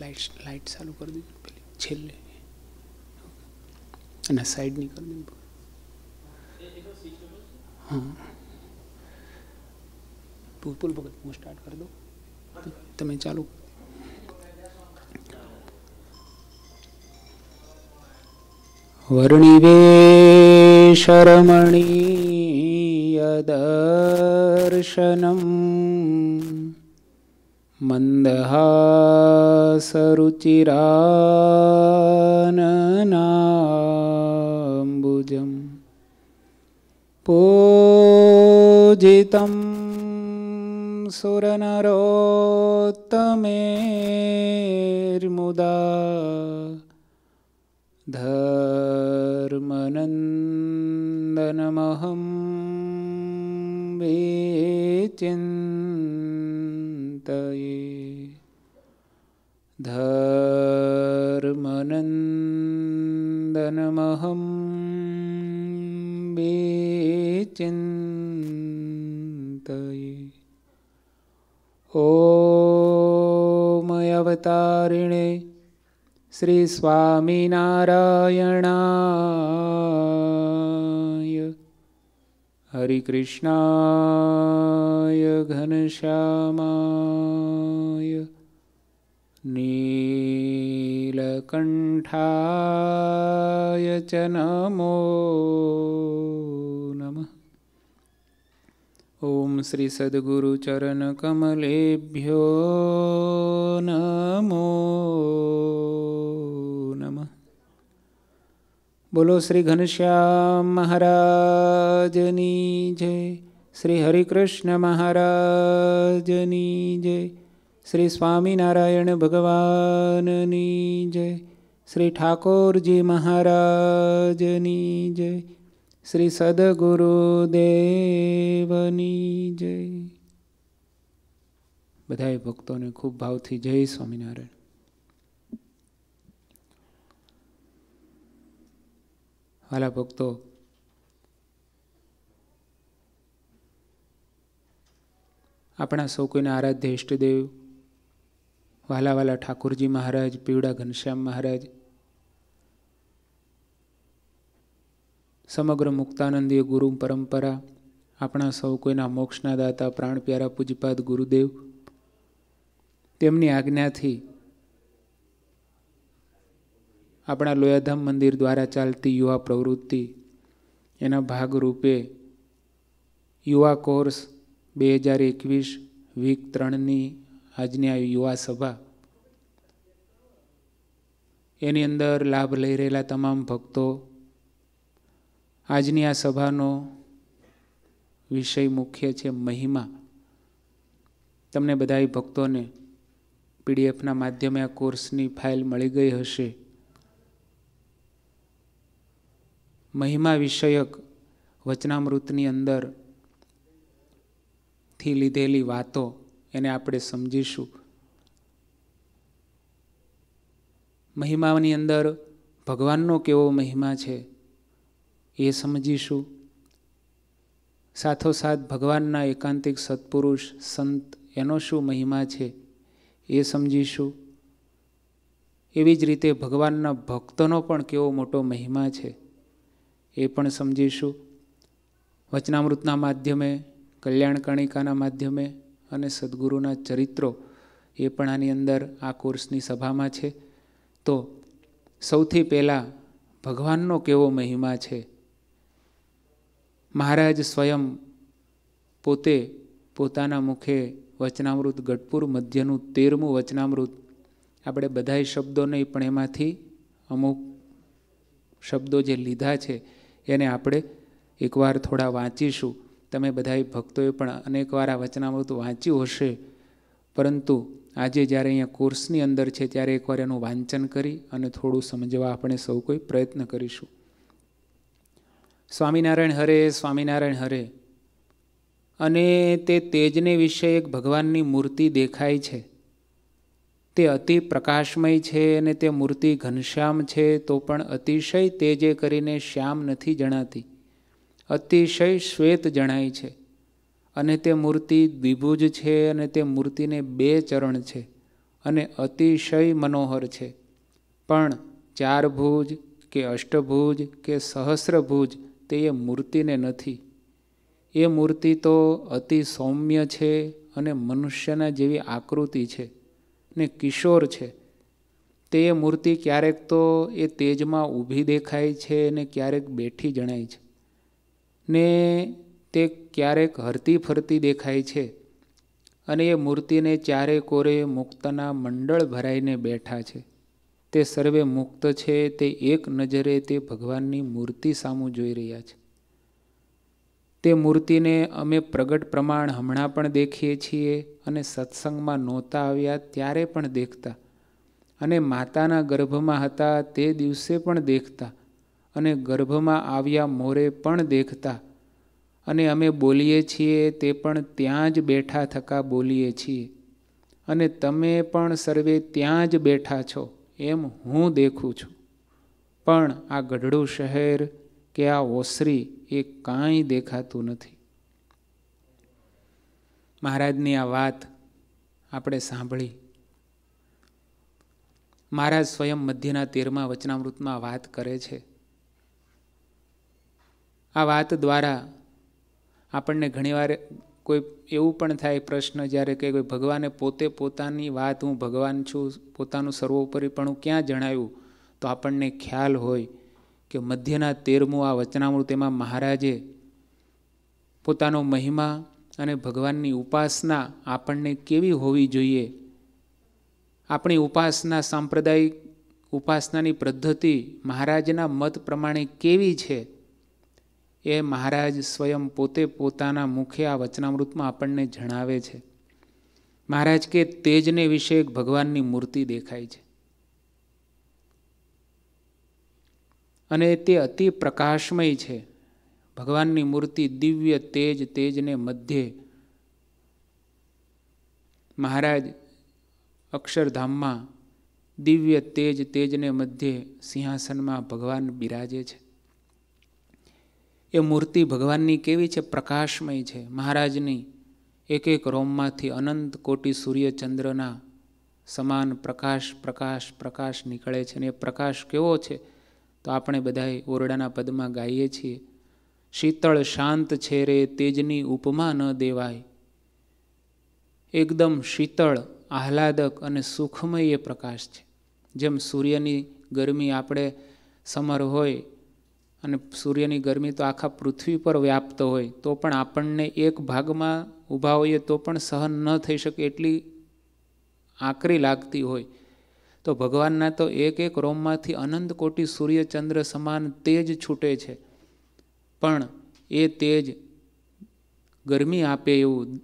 Light चालू कर देंगे, पहले छील लेंगे ना, साइड नहीं कर देंगे। हाँ पुल भगत मुँह स्टार्ट कर दो तब चालू। वर्णिवेशरमणीय दर्शनम मंदहासरुचिराननाम्बुजं पूजितं सुरनरोत्तमेर्मुदा धर्मनन्दनमहं विचिन्तये ॐ अवतारिणे श्री स्वामीनारायणाय हरिकृष्णाय घनश्यामाय नीलकंठाय च नमो नमः। ओम श्री सद्गुरु चरण कमलेभ्यो नमो नमः। बोलो श्री घनश्याम महाराजनी जय, श्री हरिकृष्ण महाराजनी जय, श्री स्वामीनारायण भगवाननी जय, श्री ठाकुर जी महाराजनी जय, श्री सद्गुरुदेवनी जय। बधाए भक्तों ने खूब भाव थी जय स्वामीनारायण। वाला भक्तों, अपना सौ कोईना आराध्य इष्टदेव वाला वाला ठाकुरजी महाराज, पीवड़ा घनश्याम महाराज, समग्र मुक्तानंदीय गुरु परंपरा, अपना सौ कोईना मोक्षना दाता प्राण प्यारा पूज्यपाद गुरुदेव, तेमनी आज्ञा थी अपना लोयाधाम मंदिर द्वारा चालती युवा प्रवृत्ति एना भाग रूपे युवा कोर्स 2021 वीक 3 आजनी युवा सभा एनी अंदर लाभ लई रहेला तमाम भक्तों, आजनी आ सभानो विषय मुख्य छे महिमा। तमने बधाई भक्तों ने पीडीएफ ना माध्यमे आ कोर्सनी फाइल मळी गई हशे। महिमा विषयक वचनामृतनी अंदर थी लीधेली वातो एने आपणे समजीशुं। महिमानी अंदर भगवाननो केवो महिमा छे ए समजीशुं, સાથોસાથ ભગવાનના એકાંતિક સત્પુરુષ સંત એનો શું મહિમા છે એ સમજીશું। એવી જ રીતે ભગવાનના ભક્તનો પણ કેવો મોટો મહિમા છે એ પણ સમજીશું। વચનામૃતના માધ્યમે, કલ્યાણકણિકાના માધ્યમે અને સદ્ગુરુના ચરિત્રો એ પણ આની અંદર આ કોર્સની સભામાં છે। તો સૌથી પહેલાં ભગવાનનો કેવો મહિમા છે। મહારાજ સ્વયં પોતે પોતાના મુખે વચનામૃત ગઢપુર મધ્યનું 13મું વચનામૃત, આપણે બધાય શબ્દો નહીં પણ એમાંથી અમુક શબ્દો જે લીધા છે એને આપણે એકવાર થોડા વાંચીશું। તમે બધાએ ભક્તોએ પણ અનેકવાર આ વચનામૃત વાંચ્યું હશે, પરંતુ આજે જ્યારે અહીંયા કોર્સની અંદર છે ત્યારે એકવાર એનું વાંચન કરી અને થોડું સમજવા આપણે સૌ કોઈ પ્રયત્ન કરીશું। સ્વામિનારાયણ હરે, સ્વામિનારાયણ હરે। અને તે તેજને વિશે એક ભગવાનની મૂર્તિ દેખાય છે, તે અતિ પ્રકાશમય છે અને તે મૂર્તિ ઘનશ્યામ છે, તો પણ અતિશય તેજે કરીને શ્યામ નથી જણાતી, અતિશય શ્વેત જણાય છે। અને તે મૂર્તિ દ્વિભુજ છે અને તે મૂર્તિને 2 ચરણ છે, अने अतिशय मनोहर छे। पण चार भुज के अष्टभुज के सहस्रभुज ते ये मूर्ति ने नथी। ये मूर्ति तो अति सौम्य छे अने मनुष्यना जेवी आकृति छे ने किशोर छे। ते ये मूर्ति क्यारेक तो ये तेज में ऊभी देखाय छे ने क्यारेक बैठी जणाय छे ने ते क्यारेक हरती फरती देखाय छे। अने ये मूर्ति ने चारे कोरे मुक्तना मंडल भराईने बैठा छे। ते सर्वे मुक्त छे। ते एक नजरे ते भगवाननी मूर्ति सामू जोई रह्या छे। ते मूर्ति ने अमे प्रगट प्रमाण हमणां पण देखीए छीए अने सत्संगमां नोता आव्या त्यारे पण देखता अने माताना गर्भमां हता ते दिवसे पण देखता अने गर्भमां आव्या मोरे पण देखता अने अमे बोलीए छीए ते पण त्यां ज बैठा थका बोलीए छीए अने तमे पण सर्वे त्यां ज बैठा छो एम हूँ देखूँ छूँ। पण आ गढड़ू शहेर के आ ओसरी ए कांई देखातुं नथी। महाराजनी आ वात आपणे सांभळी। महाराज स्वयं मध्यना 13मा वचनामृतमां आ वात करे छे। आ वात द्वारा આપણને ઘણીવાર કોઈ એવું પણ થાય પ્રશ્ન જ્યારે કે કોઈ ભગવાને પોતે પોતાની વાત હું ભગવાન છું પોતાનું સર્વોપરી પણ હું ક્યાં જણાવ્યું તો આપણને ખ્યાલ હોય કે મધ્યના 13મું આ વચનામૃતમાં મહારાજે પોતાનો મહિમા અને ભગવાનની ઉપાસના આપણને કેવી હોવી જોઈએ, આપણી ઉપાસના સાંપ્રદાયિક ઉપાસનાની પદ્ધતિ મહારાજના મત પ્રમાણે કેવી છે ए महाराज स्वयं पोते पोताना मुखे आ वचनामृत में आपने जणावे छे। महाराज के तेज ने विषय भगवान नी मूर्ति देखाई छे अने ते अति प्रकाशमय छे। भगवान नी मूर्ति दिव्य तेज तेज ने मध्य महाराज अक्षरधाम में दिव्य तेज तेज ने मध्य सिंहासन में भगवान बिराजे छे। ये मूर्ति भगवानी केवी छे, प्रकाशमय छे। महाराजनी एक एक रोम मांथी अनंत कोटि सूर्यचंद्रना समान प्रकाश प्रकाश प्रकाश निकळे छे। ने प्रकाश केवो छे तो आपणे बधाए ओरडाना पदमां गाईए छीए। शीतल शांत छे रे तेजनी उपमा न देवाय। एकदम शीतल आह्लादक अने सुखमय ए प्रकाश छे। जेम सूर्यनी गरमी आपणे समर होय अने सूर्यनी गर्मी तो आखा पृथ्वी पर व्याप्त होय तो पण आपणने एक भाग में ऊभा होईए तो पण सहन न थई शके एटली आकरी लागती होय। तो भगवानना तो एक एक रोम मांथी अनंत कोटि सूर्यचंद्र समान तेज छूटे छे पण ए तेज गर्मी आपे एवुं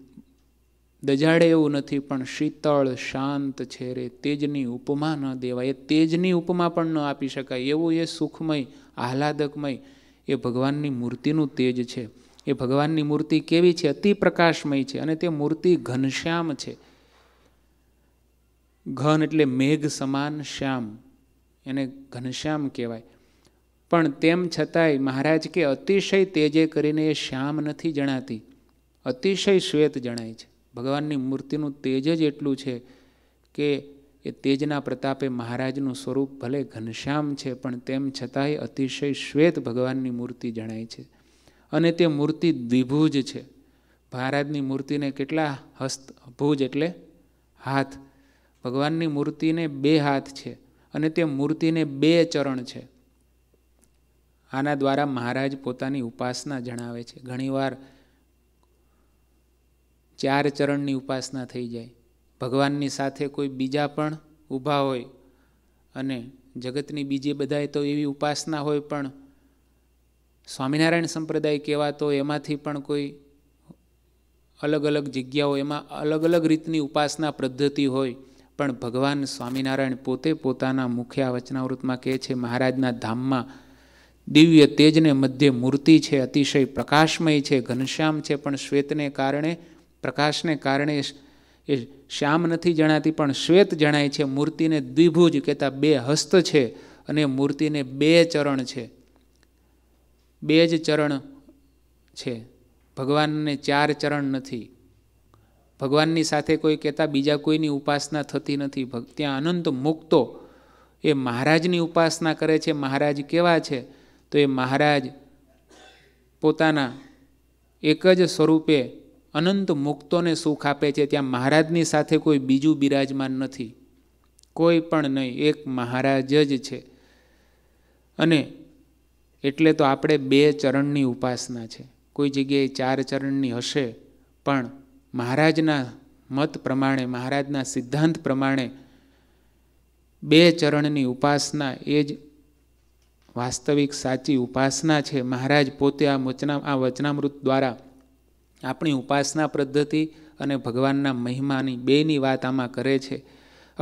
दजाड़े एवुं नथी पण शीतल शांत छे रे तेजनी उपमा न देवाय। तेजनी उपमा पण न आपी शकाय एवुं ए सुखमय आह्लादकमय ए भगवाननी मूर्तिनुं तेज छे। ए भगवाननी मूर्ति केवी छे? अति प्रकाशमय छे अने ते मूर्ति घनश्याम छे। घन एटले मेघ समान श्याम एने घनश्याम कहेवाय। पण तेम छतांय महाराज के अतिशय तेजे करीने ए श्याम नथी जणाती, अतिशय श्वेत जणाय छे। भगवाननी मूर्तिनुं तेज ज एटलुं छे के ए तेजना प्रतापे महाराजनु स्वरूप भले घनश्याम छे पण तेम छतांय अतिशय श्वेत भगवाननी मूर्ति जणाय छे। अने ते मूर्ति द्विभुज छे। महाराजनी मूर्तिने केटला हस्त, भुज एटले हाथ, भगवाननी मूर्तिने बे हाथ छे अने ते मूर्तिने बे चरण छे। आना द्वारा महाराज पोतानी उपासना जणावे छे। घणीवार चार चरणनी उपासना थई जाय। भगवाननी साथे कोई बीजा पण ऊभा होय अने जगतनी बीजी बधाए तो एवी उपासना होय पण स्वामिनारायण संप्रदाय कहेवातो एमांथी पण कोई अलग अलग जग्याओ एमां अलग अलग रीतनी उपासना पद्धति होय पण भगवान स्वामिनारायण पोते पोताना मुखे आ वचनामृतमां कहे छे महाराजना धाममां दिव्य तेजने मध्य मूर्ति छे, अतिशय प्रकाशमय छे, घनश्याम छे पण श्वेतने कारणे प्रकाशने कारणे ए श्याम नथी जणाती पण श्वेत जणाय छे। मूर्तिने द्विभुज कहेता, बे हस्त छे अने मूर्तिने बे चरण छे, बे ज चरण छे। भगवानने चार चरण नथी। ભગવાનની સાથે કોઈ કહેતા બીજા કોઈની ઉપાસના થતી નથી. ત્યાં અનંત મુક્તો એ મહારાજની ઉપાસના કરે છે. મહારાજ કેવા છે તો એ મહારાજ પોતાના એક જ સ્વરૂપે અનંત મુક્તોને સુખ આપે છે. ત્યાં મહારાજની સાથે કોઈ બીજું બિરાજમાન નથી, કોઈ પણ નહીં, એક મહારાજ જ છે. અને એટલે તો આપણે બે ચરણની ઉપાસના છે. કોઈ જગ્યાએ ચાર ચરણની હશે પણ મહારાજના મત પ્રમાણે, મહારાજના સિદ્ધાંત પ્રમાણે બે ચરણની ઉપાસના એ જ વાસ્તવિક સાચી ઉપાસના છે. મહારાજ પોતે આ વચનામૃત દ્વારા આપણી ઉપાસના પદ્ધતિ અને ભગવાનના મહિમાની બેની વાત આમાં કરે છે.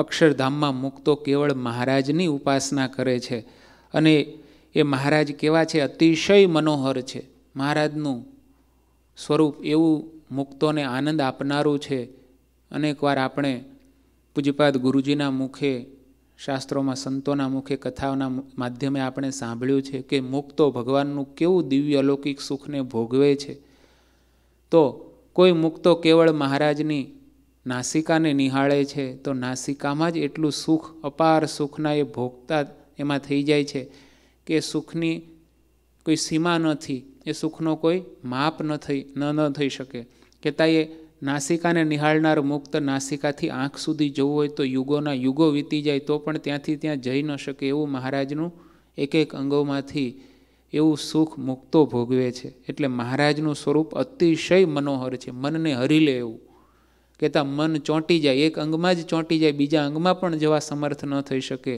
અક્ષરધામમાં મુક્તો કેવળ મહારાજની ઉપાસના કરે છે. અને એ મહારાજ કેવા છે? અતિશય મનોહર છે. મહારાજનું સ્વરૂપ એવું મુક્તોને આનંદ આપનારું છે. અનેકવાર આપણે પૂજ્યપાદ ગુરુજીના મુખે, શાસ્ત્રોમાં સંતોના મુખે, કથાઓના માધ્યમે આપણે સાંભળ્યું છે કે મુક્તો ભગવાનનું કેવું દિવ્ય અલૌકિક સુખને ભોગવે છે. તો કોઈ મુક્તો કેવળ મહારાજની નાસિકાને નિહાળે છે તો નાસિકામાં જ એટલું સુખ, અપાર સુખના એ ભોગતા એમાં થઈ જાય છે કે સુખની કોઈ સીમા નથી, એ સુખનો કોઈ માપ ન થઈ શકે. કહેતા એ નાસિકાને નિહાળનાર મુક્ત નાસિકાથી આંખ સુધી જવું હોય તો યુગોના યુગો વીતી જાય તો પણ ત્યાંથી ત્યાં જઈ ન શકે. એવું મહારાજનું એક એક અંગોમાંથી એવું સુખ મુક્તો ભોગવે છે. એટલે મહારાજનું સ્વરૂપ અતિશય મનોહર છે, મનને હરી લે એવું. કહેતા મન ચોંટી જાય, એક અંગમાં જ ચોંટી જાય, બીજા અંગમાં પણ જવા સમર્થ ન થઈ શકે.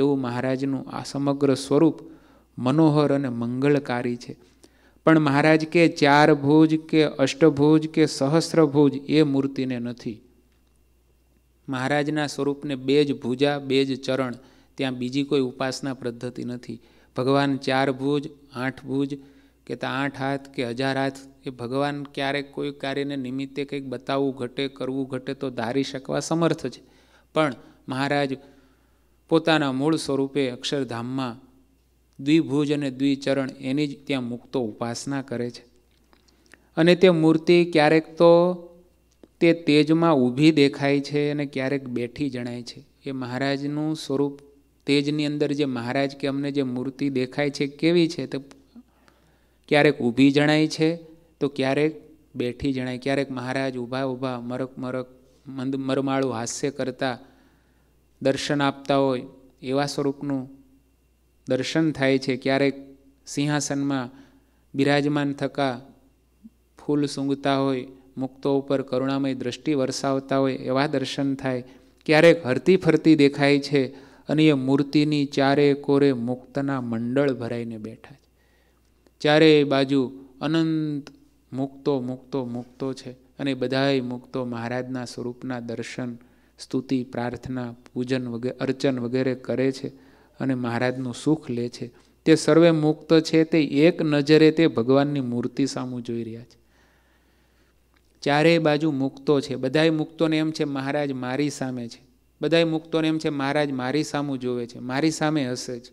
એવું મહારાજનું આ સમગ્ર સ્વરૂપ મનોહર અને મંગળકારી છે. પણ મહારાજ કે ચાર ભુજ કે અષ્ટભુજ કે સહસ્રભુજ એ મૂર્તિને નથી. મહારાજના સ્વરૂપને બે જ ભુજા, બે જ ચરણ, ત્યાં બીજી કોઈ ઉપાસના પદ્ધતિ નથી. ભગવાન ચાર ભુજ, આઠ ભુજ કે ત્યાં 8 હાથ કે 1000 હાથ એ ભગવાન ક્યારેક કોઈ કાર્યને નિમિત્તે કંઈક બતાવવું ઘટે, કરવું ઘટે તો ધારી શકવા સમર્થ છે. પણ મહારાજ પોતાના મૂળ સ્વરૂપે અક્ષરધામમાં દ્વિભુજ અને દ્વિચરણ એની જ ત્યાં મુક્તો ઉપાસના કરે છે. અને તે મૂર્તિ ક્યારેક તો તે તેજમાં ઊભી દેખાય છે અને ક્યારેક બેઠી જણાય છે. એ મહારાજનું સ્વરૂપ તેજની અંદર જે મહારાજ કે અમને જે મૂર્તિ દેખાય છે કેવી છે તો ક્યારેક ઊભી જણાય છે તો ક્યારેક બેઠી જણાય. ક્યારેક મહારાજ ઊભા મરક મંદમરમાળું હાસ્ય કરતા દર્શન આપતા હોય એવા સ્વરૂપનું દર્શન થાય છે. ક્યારેક સિંહાસનમાં બિરાજમાન થકા ફૂલ સૂંઘતા હોય, મુક્તો ઉપર કરુણામય દ્રષ્ટિ વરસાવતા હોય એવા દર્શન થાય. ક્યારેક હરતી ફરતી દેખાય છે અને એ મૂર્તિની ચારે કોરે મુક્તના મંડળ ભરાઈને બેઠા છે. ચારેય બાજુ અનંત મુક્તો મુક્તો મુક્તો છે. અને બધાય મુક્તો મહારાજના સ્વરૂપના દર્શન, સ્તુતિ, પ્રાર્થના, પૂજન વગેરે, અર્ચન વગેરે કરે છે અને મહારાજનું સુખ લે છે. તે સર્વે મુક્ત છે તે એક નજરે તે ભગવાનની મૂર્તિ સામું જોઈ રહ્યા છે. ચારેય બાજુ મુક્તો છે. બધાય મુક્તોને એમ છે મહારાજ મારી સામે છે. બધાય મુક્તોને એમ છે મહારાજ મારી સામું જોવે છે, મારી સામે હશે જ.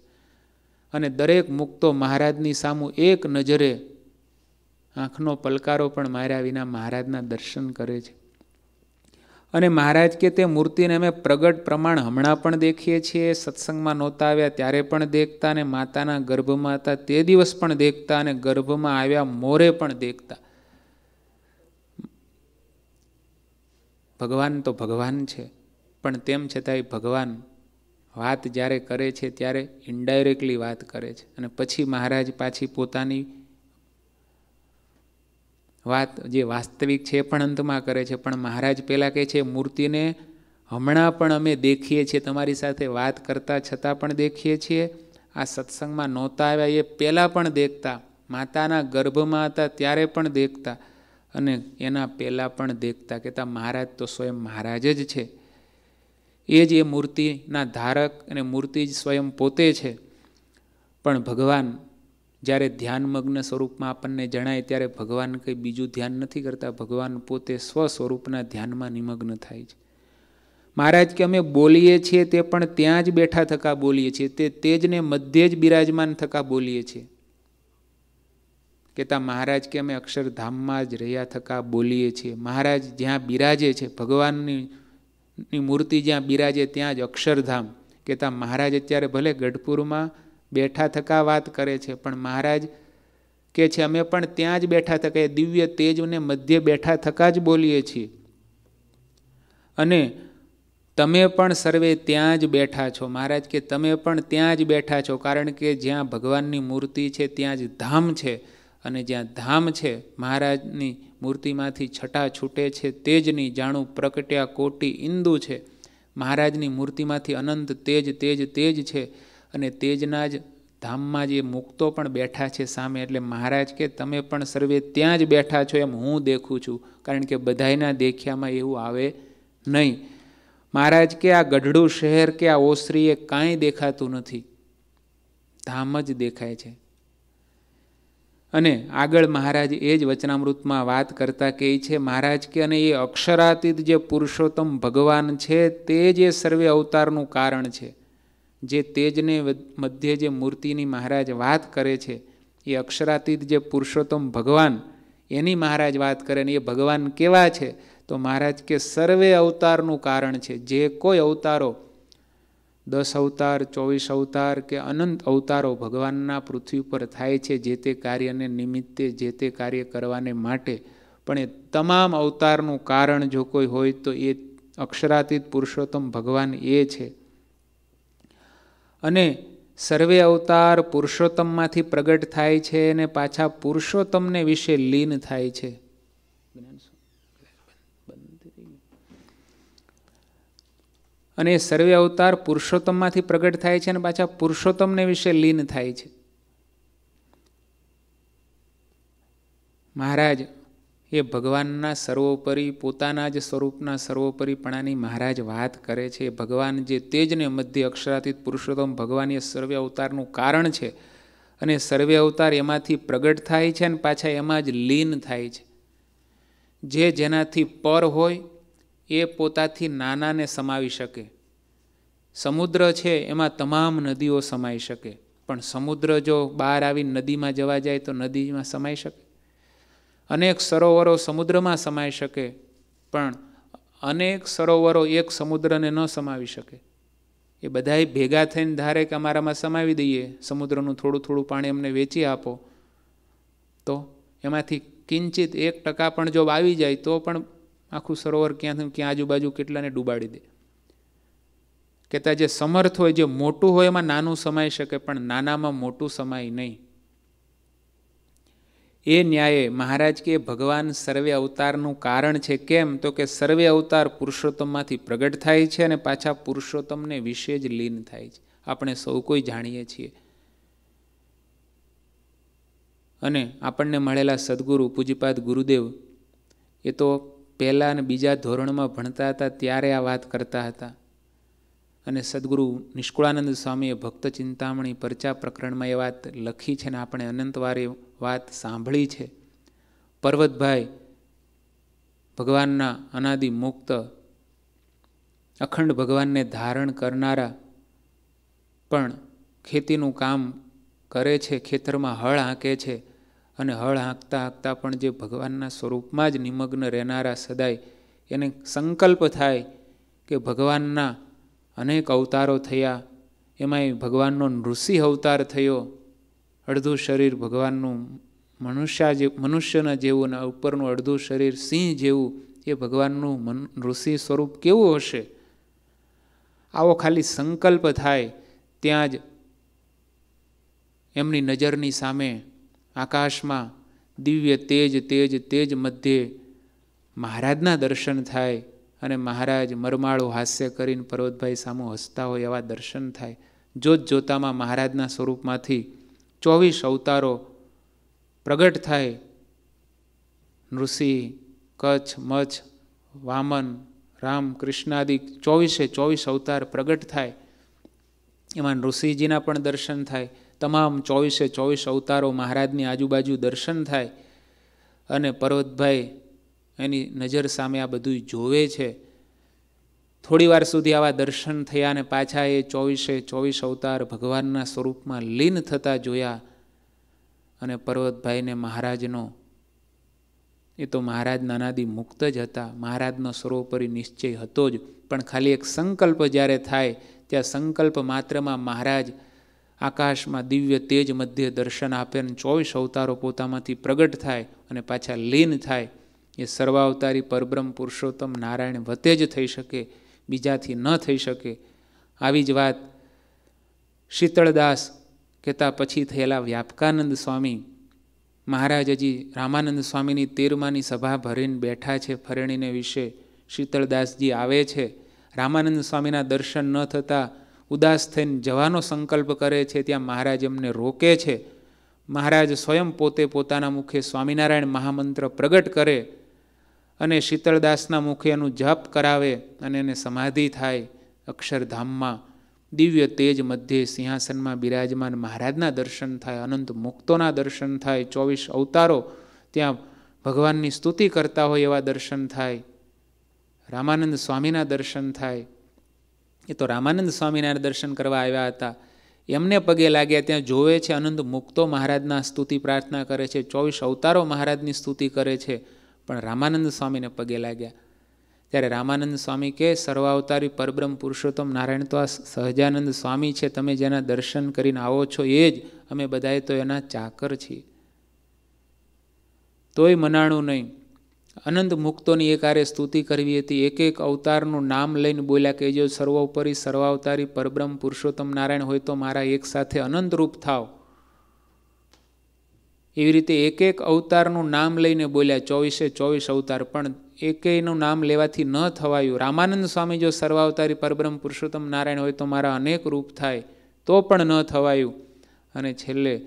અને દરેક મુક્તો મહારાજની સામું એક નજરે આંખનો પલકારો પણ માર્યા વિના મહારાજના દર્શન કરે છે. અને મહારાજ કે તે મૂર્તિને અમે પ્રગટ પ્રમાણ હમણાં પણ દેખીએ છીએ, સત્સંગમાં નહોતા આવ્યા ત્યારે પણ દેખતા, અને માતાના ગર્ભમાં હતા તે દિવસ પણ દેખતા, અને ગર્ભમાં આવ્યા મોરે પણ દેખતા. ભગવાન તો ભગવાન છે, પણ તેમ છતાંય ભગવાન વાત જ્યારે કરે છે ત્યારે ઇનડાયરેક્ટલી વાત કરે છે. અને પછી મહારાજ પાછી પોતાની વાત જે વાસ્તવિક છે પણ અંતમાં કરે છે. પણ મહારાજ પહેલાં કહે છે મૂર્તિને હમણાં પણ અમે દેખીએ છીએ, તમારી સાથે વાત કરતા છતાં પણ દેખીએ છીએ, આ સત્સંગમાં નહોતા આવ્યા એ પહેલાં પણ દેખતા, માતાના ગર્ભમાં હતા ત્યારે પણ દેખતા, અને એના પહેલાં પણ દેખતા. કહેતા મહારાજ તો સ્વયં મહારાજ જ છે. એ જ એ મૂર્તિના ધારક અને મૂર્તિ જ સ્વયં પોતે છે. પણ ભગવાન જ્યારે ધ્યાનમગ્ન સ્વરૂપમાં આપણને જણાય ત્યારે ભગવાન કંઈ બીજું ધ્યાન નથી કરતા. ભગવાન પોતે સ્વસ્વરૂપના ધ્યાનમાં નિમગ્ન થાય છે. મહારાજ કે અમે બોલીએ છીએ તે પણ ત્યાં જ બેઠા થકા બોલીએ છીએ, તે તેજને મધ્યે જ બિરાજમાન થકા બોલીએ છીએ. कहता महाराज के अमे अक्षरधाम में ज रह्या थका बोलीए छे। महाराज ज्यां बिराजे छे भगवाननी मूर्ति ज्यां बिराजे त्यां ज अक्षरधाम। कहता महाराज अत्यारे भले गढ़पुर में बैठा थका बात करे छे पण महाराज कहे छे अमे पण त्यां ज बैठा थका दिव्य तेज ने मध्य बैठा थका ज बोलीए छीए अने तमे पण सर्वे त्यां ज बैठा छो। महाराज के तमे पण त्यां ज बैठा छो कारण के ज्यां भगवाननी मूर्ति छे त्यां ज धाम छे अने ज्यां धाम छे महाराजनी मूर्ति मांथी छटा छूटे छे तेजनी जाणू प्रकट्या कोटी इंदु छे। महाराजनी मूर्ति मांथी अनंत तेज तेज तेज छे अने तेजना ज धाम में जे मुक्तो पण बैठा छे सामे। एटले महाराज के तमे पण सर्वे त्यां ज बैठा छो एम हूँ देखूं छूं कारण के बधायना देख्यामां एवुं आवे नहीं। महाराज के आ गढ़डू शहर के आ ओसरीए कांई देखातु नथी धाम ज देखाय छे। अने आगळ महाराज एज वचनामृत में बात करता कहे छे महाराज के अने ये अक्षरातीत जे पुरुषोत्तम भगवान छे ते जे सर्वे अवतारनु कारण छे। जे तेजने मध्य जे मूर्तिनी महाराज बात करे छे ये अक्षरातीत जे पुरुषोत्तम भगवान एनी महाराज बात करे ने ये भगवान केवा छे तो महाराज के सर्वे अवतारनु कारण छे। जे कोई अवतारो 10 अवतार 24 अवतार के अनंत अवतारो भगवानना पृथ्वी पर थाय छे जेते कार्यने निमित्ते जेते कार्य करवाने माटे पण ए तमाम अवतारनु कारण जो कोई होय तो ये अक्षरातीत पुरुषोत्तम भगवान ए छे। अने सर्वे अवतार पुरुषोत्तम मांथी प्रगट थाय छे ने पाछा पुरुषोत्तमने विषे लीन थाय छे। अने सर्वे अवतार पुरुषोत्तम मांथी प्रगट थाय छे ने पाछा पुरुषोत्तमने विषे लीन थाय छे। महाराज ये भगवानना सर्वोपरि पोताना ज स्वरूपना सर्वोपरिपणानी महाराज बात करे छे। भगवान जे तेजने मध्य अक्षरातीत पुरुषोत्तम भगवान ये सर्वे अवतारनु कारण छे अने सर्वे अवतार एमांथी प्रगट थाय छे अने पाछा एमां ज लीन थाय छे। जे जेनाथी पर होय ए पोताथी नानाने समावी शके। समुद्र छे एमां तमाम नदीओ समाई शके पण समुद्र जो बहार आवी नदीमां जवा जाय तो नदीमां समाई शके। अनेक सरोवरो समुद्र में समाई शके पण अनेक सरोवरो एक समुद्र ने न समावी शके। ये बधाय भेगा थईने धारे के अमारा में समावी दईए समुद्रनु थोड़ू थोड़ू पाणी अमने वेची आपो तो एमांथी किंचित 1% पण जो आवी जाए तो पण आखू सरोवर क्यांथी क्यां आजूबाजू केटलाने डूबाड़ी दे। कहता जे समर्थ होय जे मोटू होय एमां नानू समाई शके पण नानामां मोटू समाय नहीं। ए न्याये महाराज के भगवान सर्वे अवतारनु कारण छे। केम तो के सर्वे अवतार पुरुषोत्तममांथी प्रगट थाय छे अने पाछा पुरुषोत्तमने विषे ज लीन थाय छे। आपणे सौ कोई जाणीए छीए अने आपणने मळेला सद्गुरु पूज्यपाद गुरुदेव ए तो पहला अने बीजा धोरणमां भणता हता त्यारे आ वात करता हता अने सद्गुरु निष्कुळानंद स्वामीए भक्तचिंतामणी परचा प्रकरणमां ए वात लखी छे ने आपणे अनंतवारे बात सांभळी छे। पर्वतभाई भगवानना अनादि मुक्त अखंड भगवानने धारण करनारा पण खेतीनुं काम करे छे। खेतरमां हळ हाँके छे अने हळ हाँकता हाँकता पण जे भगवानना स्वरूपमां ज निमग्न रहेनारा सदाय एने संकल्प थाय के भगवानना अनेक अवतारो थया एमांय भगवाननो नृषि अवतार थयो। अर्धु शरीर भगवाननु मनुष्यना जेवू ने उपरनु अर्धु शरीर सिंह जेवू ए भगवाननु ऋषि स्वरूप केवू हशे। आवो खाली संकल्प थाय त्यां ज एमनी नजरनी सामे आकाशमां दिव्य तेज तेज तेज मध्ये महाराजना दर्शन थाय अने महाराज मरमाळु हास्य करीने पर्वतभाई सामो हसता होय एवा दर्शन थाय। जोत जोतामां महाराजना स्वरूपमांथी 24 अवतारो प्रगट थाय। नृषि कच्छ मच्छ वामन राम कृष्ण आदि 24 अवतार प्रगट थाय। एमां नृषिजीना पण दर्शन थाय। तमाम 24 अवतारो महाराजनी आजूबाजू दर्शन थाय अने पर्वतभाई एनी नजर सामे आ बधुं जोवे छे। थोड़ी वार सुधी आवा दर्शन थया ने पाछा ए 24 अवतार भगवानना स्वरूपमां लीन थता जोया अने पर्वतभाई ने महाराजनो ए तो महाराज नानादी मुक्त ज हता। महाराजनो सर्वोपरि निश्चय हतो ज, पण खाली एक संकल्प ज्यारे थाय त्यां संकल्प मात्रमां महाराज आकाश में दिव्य तेज मध्य दर्शन आपे ने 24 अवतारों पोतामांथी प्रगट थाय अने पाछा लीन थाय। ये सर्वावतारी परब्रह्म पुरुषोत्तम नारायण वते ज थई शके, बीजाथी न थई शके। आवी ज वात शीतलदास कहता पछी थयेला व्यापकानंद स्वामी महाराज जी रामानंद स्वामीनी 13मानी सभा भरीने बैठा छे। फरेणीने विषे शीतलदास जी आवे छे, रामानंद स्वामीना दर्शन न थता उदास थईने जवानो संकल्प करे छे। त्यां महाराज एमने रोके छे। महाराज स्वयं पोते पोताना मुखे स्वामीनारायण महामंत्र प्रगट करे अने शीतलदासना मुखे एनु जप करावे अने एने समाधि थाय। अक्षरधाममां दिव्य तेज मध्य सिंहासन में बिराजमान महाराजना दर्शन थाय, अनंत मुक्तोना दर्शन थाय। 24 अवतारो त्यां भगवाननी स्तुति करता होय एवा दर्शन थाय। रामानंद स्वामीना दर्शन थाय। ए तो रामानंद स्वामीना दर्शन करवा आव्या हता, एमने पगे लाग्या। त्यां जोवे छे अनंत मुक्तो महाराजना स्तुति प्रार्थना करे छे, 24 अवतारो महाराजनी स्तुति करे छे, पण रामानंद स्वामीने पगे लाग्या। त्यारे रामानंद स्वामी के सर्वावतारी परब्रह्म पुरुषोत्तम नारायण तो आ सहजानंद स्वामी छे, तमे जेना दर्शन करीने आवो छो ए ज, अमे बधाए तो एना चाकर छीए। तोय मनाणुं नहीं। अनंत मुक्तोनी एकारे स्तुति करवी हती। एक एक अवतारनुं नाम लईने बोल्या के जो सर्वोपरि सर्वावतारी परब्रह्म पुरुषोत्तम नारायण होय तो मारा एक साथे अनंत रूप थाओ। एवी रीते एक एक अवतारनुं नाम लईने बोल्या, 24 अवतार, पण एकेयनुं नाम लेवाथी न थवायुं। रामानंद स्वामी जो सर्वावतारी परब्रह्म पुरुषोत्तम नारायण होय तो मारा अनेक रूप थाय, तो पण न थवायुं। अने छेल्ले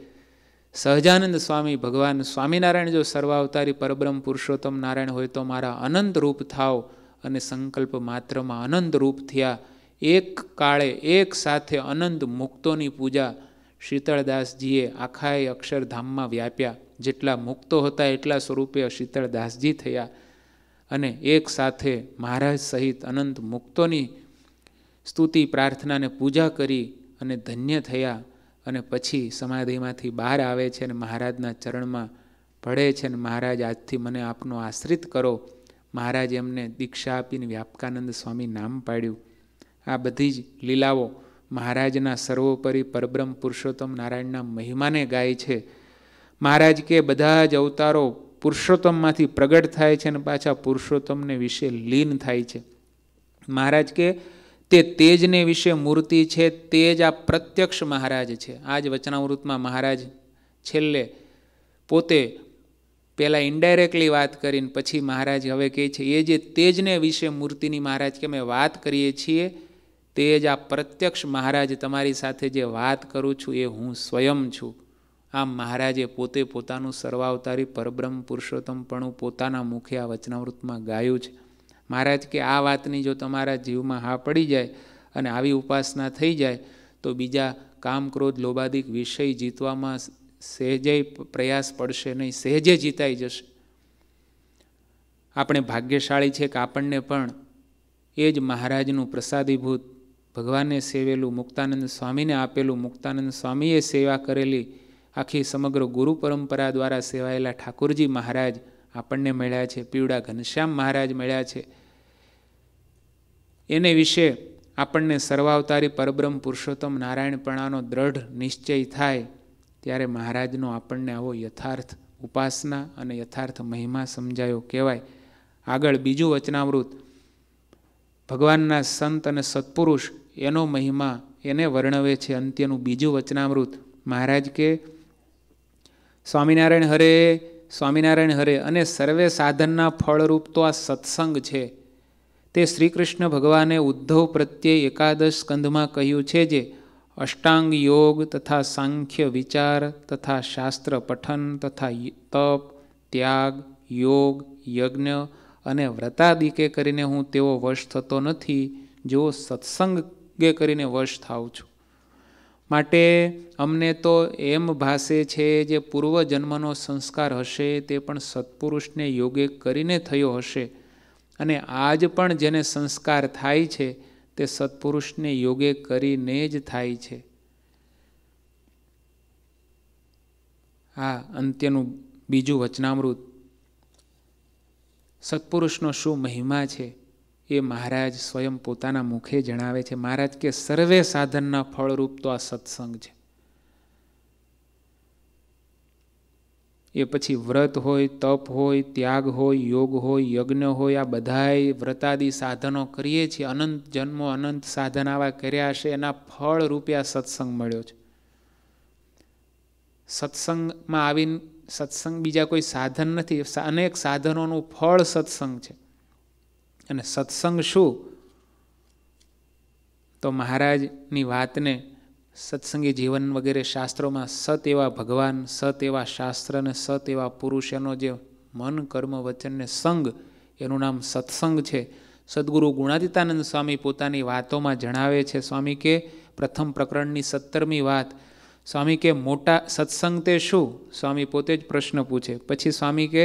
सहजानंद स्वामी भगवान स्वामीनारायण जो सर्वावतारी परब्रह्म पुरुषोत्तम नारायण होय तो मारा अनंत रूप थाओ। अने संकल्प मात्रमां अनंत रूप थया। एक काळे एक साथे अनंत मुक्तोनी पूजा शीतलदासजीए आखाए अक्षरधाम में व्याप्या। जेटला मुक्तो होता एटला स्वरूपे शीतलदासजी थया अने एक साथे महाराज सहित अनंत मुक्तोनी स्तुति प्रार्थना ने पूजा करी अने धन्य थया। अने पछी समाधिमांथी बहार आवे छे ने महाराजना चरणमां पड़े छे ने महाराज आजथी मने आपनो आश्रित करो। महाराज एमने दीक्षा आपीने व्यापकानंद स्वामी नाम पाड्युं। आ बधी ज लीलाओ महाराजना सर्वोपरि परब्रह्म पुरुषोत्तम नारायणना महिमाने गाय छे। महाराज के बधा ज अवतारो पुरुषोत्तममांथी प्रगट थाय छे ने पाछा पुरुषोत्तमने विषे लीन थाय छे। महाराज के ते तेजने विषे मूर्ति छे, तेज आ प्रत्यक्ष महाराज छे। आज वचनामृतमां महाराज छेल्ले पोते पहला इन्डायरेक्टली बात करीने पछी महाराज हवे कहे छे ए जे तेजने विषे मूर्तिनी महाराज के अमे बात करीए छीए, तेज आ प्रत्यक्ष महाराज तमारी साथे जे वात करूँ छूँ ए हूँ स्वयं छूँ। आम महाराजे पोते पोतानुं सर्वावतारी परब्रह्म पुरुषोत्तमपणुं पोताना मुखे आ वचनामृतमां गायुं छे। महाराज के आ वातनी जो तमारा जीवमां हा पड़ी जाय अने आवी उपासना थई जाय तो बीजा काम क्रोध लोभादिक विषय जीतवामां सहेजे प्रयास पड़शे नहीं, सहेजे जीताई जशे। आपणे भाग्यशाળી छे के आपणने पण ए ज महाराजनुं प्रसादीभूत भगवाने सेवेलू मुक्तानंद स्वामी ने आपेलू, मुक्तानंद स्वामीए सेवा करेली, आखी समग्र गुरु परंपरा द्वारा सेवायेला ठाकुरजी महाराज आपणने मळ्या छे। पीवड़ा घनश्याम महाराज मळ्या छे। एने विषे आपणने सर्वावतारी परब्रह्म पुरुषोत्तम नारायणपणानो दृढ़ निश्चय थाय त्यारे महाराजनो आपणने आवो यथार्थ उपासना अने यथार्थ महिमा समजायो कहेवाय। आगळ बीजुं वचनामृत भगवानना संत अने सत्पुरुष एनो महिमा एने वर्णवे छे। अंत्यनु बीजुं वचनामृत महाराज के स्वामीनारायण हरे, स्वामीनारायण हरे अने सर्वे साधनना फलरूप तो आ सत्संग छे। ते श्रीकृष्ण भगवाने उद्धव प्रत्ये 11 स्कंधमां कह्युं छे जे अष्टांग योग तथा सांख्य विचार तथा शास्त्र पठन तथा तप त्याग योग यज्ञ अने व्रतादिके करीने हूँ तेवो वश थतो नथी, जो सत्संगे करीने वश थाव छूं। माटे अमने तो एम भासे छे जे पूर्व जन्मनो संस्कार हशे ते पण सत्पुरुषने योगे करीने थयो हशे अने आज पण जेने संस्कार थाय छे ते सत्पुरुषने योगे करीने ज थाय छे। આ અંત્યનું બીજું વચનામૃત સત્પુરુષનો શું મહિમા છે એ મહારાજ સ્વયં પોતાના મુખે જણાવે છે. મહારાજ કે સર્વે સાધનના ફળરૂપ તો આ સત્સંગ છે. એ પછી વ્રત હોય, તપ હોય, ત્યાગ હોય, યોગ હોય, યજ્ઞ હોય, આ બધાય વ્રતાદિ સાધનો કરીએ છીએ, અનંત જન્મો અનંત સાધન આવા કર્યા હશે, એના ફળરૂપે આ સત્સંગ મળ્યો છે. સત્સંગમાં આવીને સત્સંગ બીજા કોઈ સાધન નથી, અનેક સાધનોનું ફળ સત્સંગ છે. અને સત્સંગ શું તો મહારાજની વાતને સત્સંગી જીવન વગેરે શાસ્ત્રોમાં સત એવા ભગવાન, સત એવા શાસ્ત્ર અને સત એવા પુરુષ, એનો જે મન કર્મ વચનને સંગ, એનું નામ સત્સંગ છે. સદગુરુ ગુણાતીતાનંદ સ્વામી પોતાની વાતોમાં જણાવે છે, સ્વામી કે પ્રથમ પ્રકરણની 17મી વાત, સ્વામી કે મોટા સત્સંગ તે શું? સ્વામી પોતે જ પ્રશ્ન પૂછે. પછી સ્વામી કે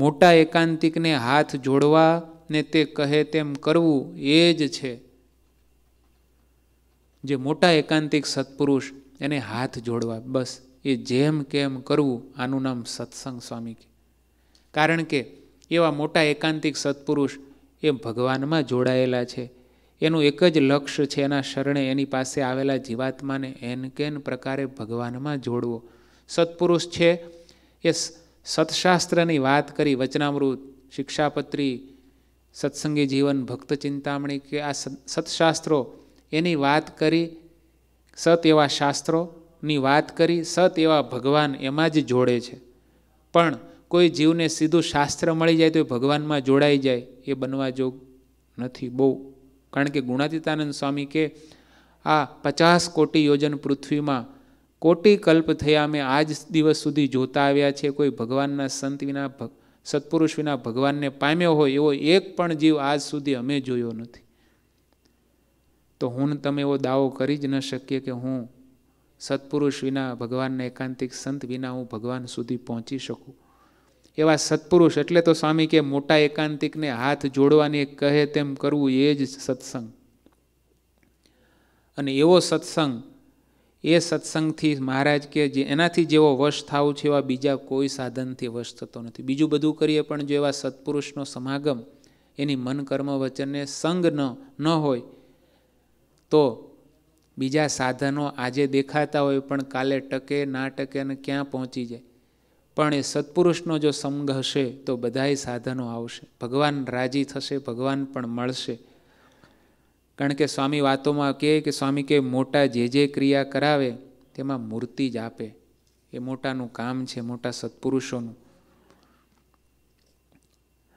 મોટા એકાંતિકને હાથ જોડવા ને તે કહે તેમ કરવું એ જ છે. જે મોટા એકાંતિક સત્પુરુષ એને હાથ જોડવા, બસ એ જેમ કેમ કરવું, આનું નામ સત્સંગ સ્વામી કે. કારણ કે એવા મોટા એકાંતિક સત્પુરુષ એ ભગવાનમાં જોડાયેલા છે, એનું એક જ લક્ષ્ય છે, એના શરણે એની પાસે આવેલા જીવાત્માને એન કેન પ્રકારે ભગવાનમાં જોડવો. સત્પુરુષ છે એ સત્શાસ્ત્રની વાત કરી, વચનામૃત, શિક્ષાપત્રી, સત્સંગી જીવન, ભક્તચિંતામણી, કે આ સત્શાસ્ત્રો એની વાત કરી, સત એવા શાસ્ત્રોની વાત કરી, સત એવા ભગવાન, એમાં જ જોડે છે. પણ કોઈ જીવને સીધું શાસ્ત્ર મળી જાય તો એ ભગવાનમાં જોડાઈ જાય, એ બનવા જોગ નથી બહુ. કારણ કે ગુણાતીતાનંદ સ્વામી કે આ 50 કોટી યોજન પૃથ્વીમાં કોટી કલ્પ થયા અમે આજ દિવસ સુધી જોતા આવ્યા છે, કોઈ ભગવાનના સંત વિના, સત્પુરુષ વિના ભગવાનને પામ્યો હોય એવો એક પણ જીવ આજ સુધી અમે જોયો નથી. તો હું તમે એવો દાવો કરી જ ન શકીએ કે હું સત્પુરુષ વિના, ભગવાનના એકાંતિક સંત વિના હું ભગવાન સુધી પહોંચી શકું. એવા સત્પુરુષ, એટલે તો સ્વામી કે મોટા એકાંતિકને હાથ જોડવાની કહે તેમ કરવું એ જ સત્સંગ. અને એવો સત્સંગ, એ સત્સંગથી મહારાજ કે જે એનાથી જેવો વશ થવું છે એવા બીજા કોઈ સાધનથી વશ થતો નથી. બીજું બધું કરીએ પણ જો એવા સત્પુરુષનો સમાગમ, એની મન કર્મ વચનને સંગ ન હોય તો બીજા સાધનો આજે દેખાતા હોય પણ કાલે ટકે ના ટકે અને ક્યાં પહોંચી જાય. પણ એ સત્પુરુષનો જો સંગ હશે તો બધાય સાધનો આવશે, ભગવાન રાજી થશે, ભગવાન પણ મળશે. કારણ કે સ્વામી વાતોમાં કહે કે સ્વામી કે મોટા જે ક્રિયા કરાવે તેમાં મૂર્તિ જ આપે, એ મોટાનું કામ છે, મોટા સત્પુરુષોનું.